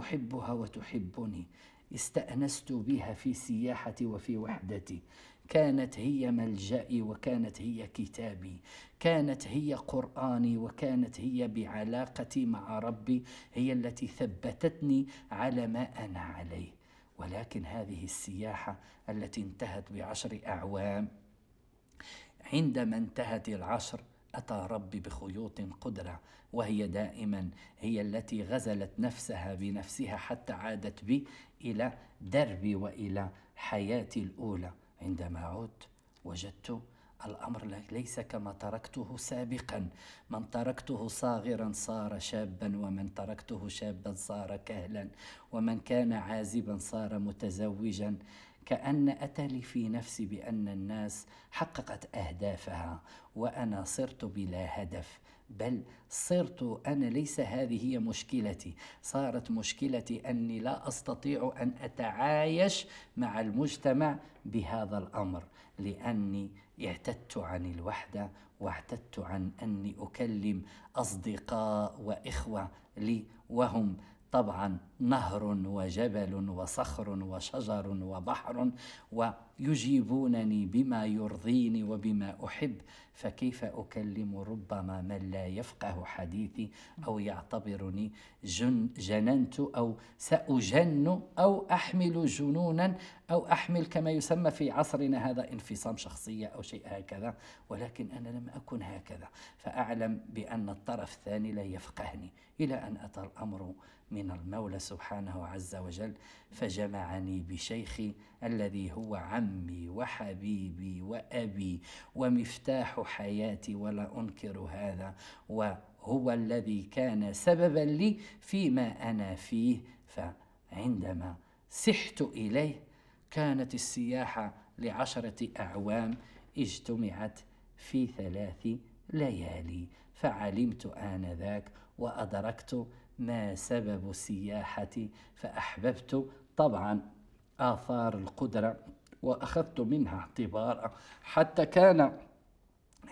أحبها وتحبني، استأنست بها في سياحتي وفي وحدتي، كانت هي ملجأي وكانت هي كتابي، كانت هي قرآني، وكانت هي بعلاقتي مع ربي هي التي ثبتتني على ما أنا عليه. ولكن هذه السياحة التي انتهت ب10 أعوام، عندما انتهت ال10 أتى ربي بخيوط قدرة، وهي دائما هي التي غزلت نفسها بنفسها حتى عادت بي إلى دربي وإلى حياتي الأولى. عندما عدت وجدت الأمر ليس كما تركته سابقا، من تركته صاغرا صار شابا، ومن تركته شابا صار كهلا، ومن كان عازبا صار متزوجا. كأن أتى لي في نفسي بأن الناس حققت أهدافها وأنا صرت بلا هدف، بل صرت أنا ليس هذه هي مشكلتي. صارت مشكلتي أني لا أستطيع أن أتعايش مع المجتمع بهذا الأمر، لأني اعتدت عن الوحدة واعتدت عن أني أكلم أصدقاء وإخوة لي، وهم طبعا نهر وجبل وصخر وشجر وبحر، ويجيبونني بما يرضيني وبما أحب، فكيف أكلم ربما من لا يفقه حديثي أو يعتبرني جننت أو سأجن أو أحمل جنونا أو أحمل كما يسمى في عصرنا هذا انفصام شخصية أو شيء هكذا. ولكن أنا لم أكن هكذا، فأعلم بأن الطرف الثاني لا يفقهني، إلى أن أتى الأمر من المولى سبحانه عز وجل فجمعني بشيخي الذي هو عمي وحبيبي وأبي ومفتاح حياتي، ولا أنكر هذا، وهو الذي كان سببا لي فيما أنا فيه. فعندما سحت إليه كانت السياحة ل10 أعوام اجتمعت في 3 ليالي، فعلمت آنذاك وأدركت ما سبب سياحتي، فأحببت طبعا آثار القدرة وأخذت منها اعتبارا، حتى كان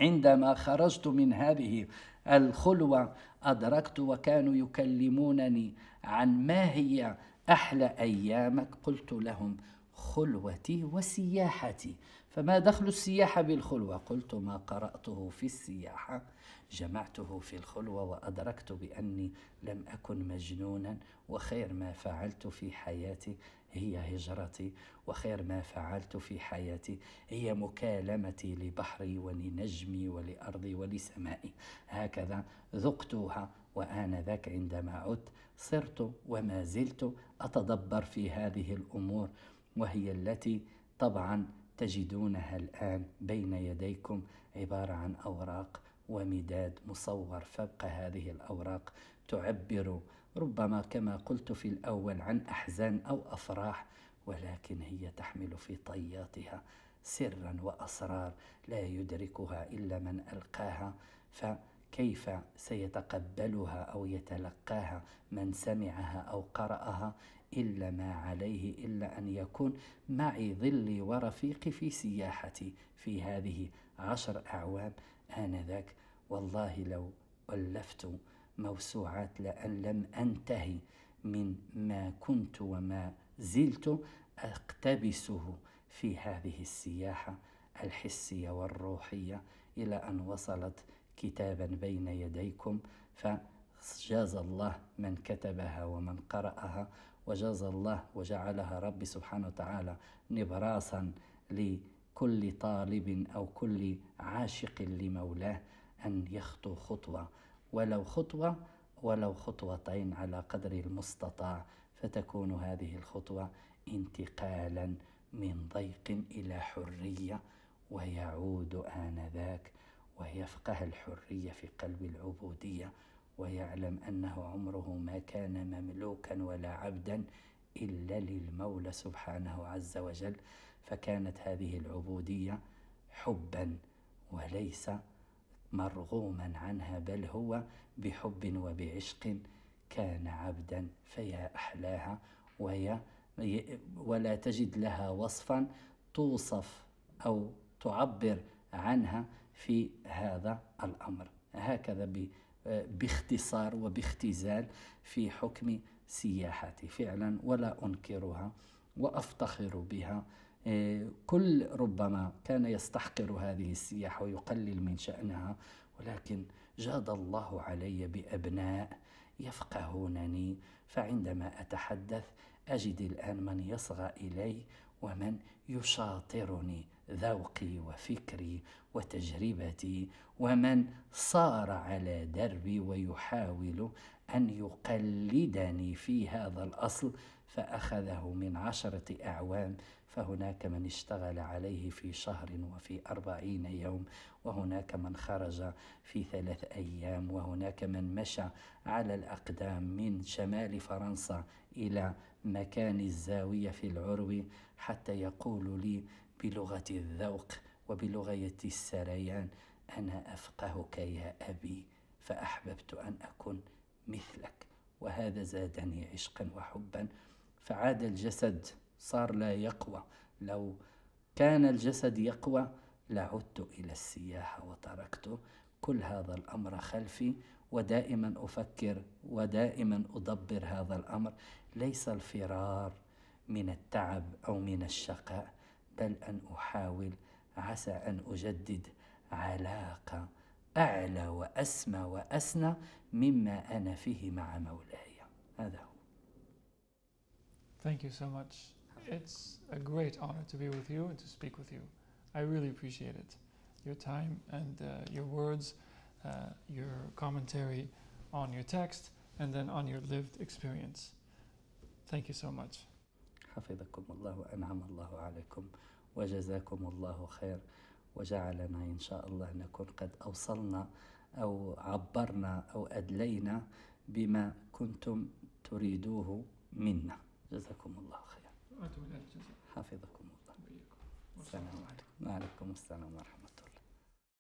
عندما خرجت من هذه الخلوة أدركت وكانوا يكلمونني عن ما هي أحلى أيامك، قلت لهم خلوتي وسياحتي. فما دخل السياحة بالخلوة؟ قلت ما قرأته في السياحة جمعته في الخلوة، وأدركت بأني لم أكن مجنونا، وخير ما فعلت في حياتي هي هجرتي، وخير ما فعلت في حياتي هي مكالمتي لبحري ولنجمي ولأرضي ولسمائي. هكذا ذقتها. وآنذاك عندما عدت صرت وما زلت أتدبر في هذه الأمور، وهي التي طبعا تجدونها الآن بين يديكم، عبارة عن أوراق ومداد مصور، فوق هذه الأوراق تعبر ربما كما قلت في الأول عن أحزان أو أفراح، ولكن هي تحمل في طياتها سرا وأسرار لا يدركها إلا من ألقاها، فكيف سيتقبلها أو يتلقاها من سمعها أو قرأها؟ إلا ما عليه إلا أن يكون معي ظلي ورفيقي في سياحتي في هذه 10 أعوام آنذاك. والله لو ألفت موسوعات لأن لم أنتهي من ما كنت وما زلت أقتبسه في هذه السياحة الحسية والروحية، إلى أن وصلت كتابا بين يديكم، فجاز الله من كتبها ومن قرأها، وجاز الله وجعلها ربي سبحانه وتعالى نبراسا لكل طالب أو كل عاشق لمولاه أن يخطو خطوة، ولو خطوة ولو خطوتين على قدر المستطاع، فتكون هذه الخطوة انتقالا من ضيق إلى حرية، ويعود آنذاك ويفقه الحرية في قلب العبودية، ويعلم أنه عمره ما كان مملوكا ولا عبدا إلا للمولى سبحانه عز وجل، فكانت هذه العبودية حبا وليس مرغوما عنها، بل هو بحب وبعشق كان عبدا، فيا أحلاها ولا تجد لها وصفا توصف أو تعبر عنها في هذا الأمر. هكذا باختصار وباختزال في حكم سياحتي فعلا، ولا أنكرها وأفتخر بها كل ربما كان يستحقر هذه السياح ويقلل من شأنها، ولكن جاد الله علي بأبناء يفقهونني، فعندما أتحدث أجد الآن من يصغى إلي ومن يشاطرني ذوقي وفكري وتجربتي، ومن صار على دربي ويحاول أن يقلدني في هذا الأصل فأخذه من 10 أعوام، فهناك من اشتغل عليه في شهر وفي 40 يوم، وهناك من خرج في 3 أيام، وهناك من مشى على الأقدام من شمال فرنسا إلى مكان الزاوية في العروي حتى يقول لي بلغة الذوق وبلغة السريان: أنا أفقهك يا أبي، فأحببت أن أكون مثلك. وهذا زادني عشقا وحبا، فعاد الجسد صار لا يقوى. لو كان الجسد يقوى لعدت إلى السياحة وتركته. كل هذا الأمر خلفي، ودائما أفكر ودائما أدبر هذا الأمر. ليس الفرار من التعب أو من الشقاء، بل أن أحاول عسى أن أجدد علاقة أعلى وأسمى وأسنى مما أنا فيه مع مولاي. هذا هو. Thank you so much. It's a great honor to be with you and to speak with you. I really appreciate it. Your time and your words, your commentary on your text, and then on your lived experience. Thank you so much. حفظكم الله وأنعم الله عليكم وجزاكم الله خير، وجعلنا إن شاء الله نكون قد أوصلنا أو عبرنا أو أدلينا بما كنتم تريدوه منا. جزاكم الله خير. حفظكم الله. السلام عليكم. وعليكم السلام ورحمة الله.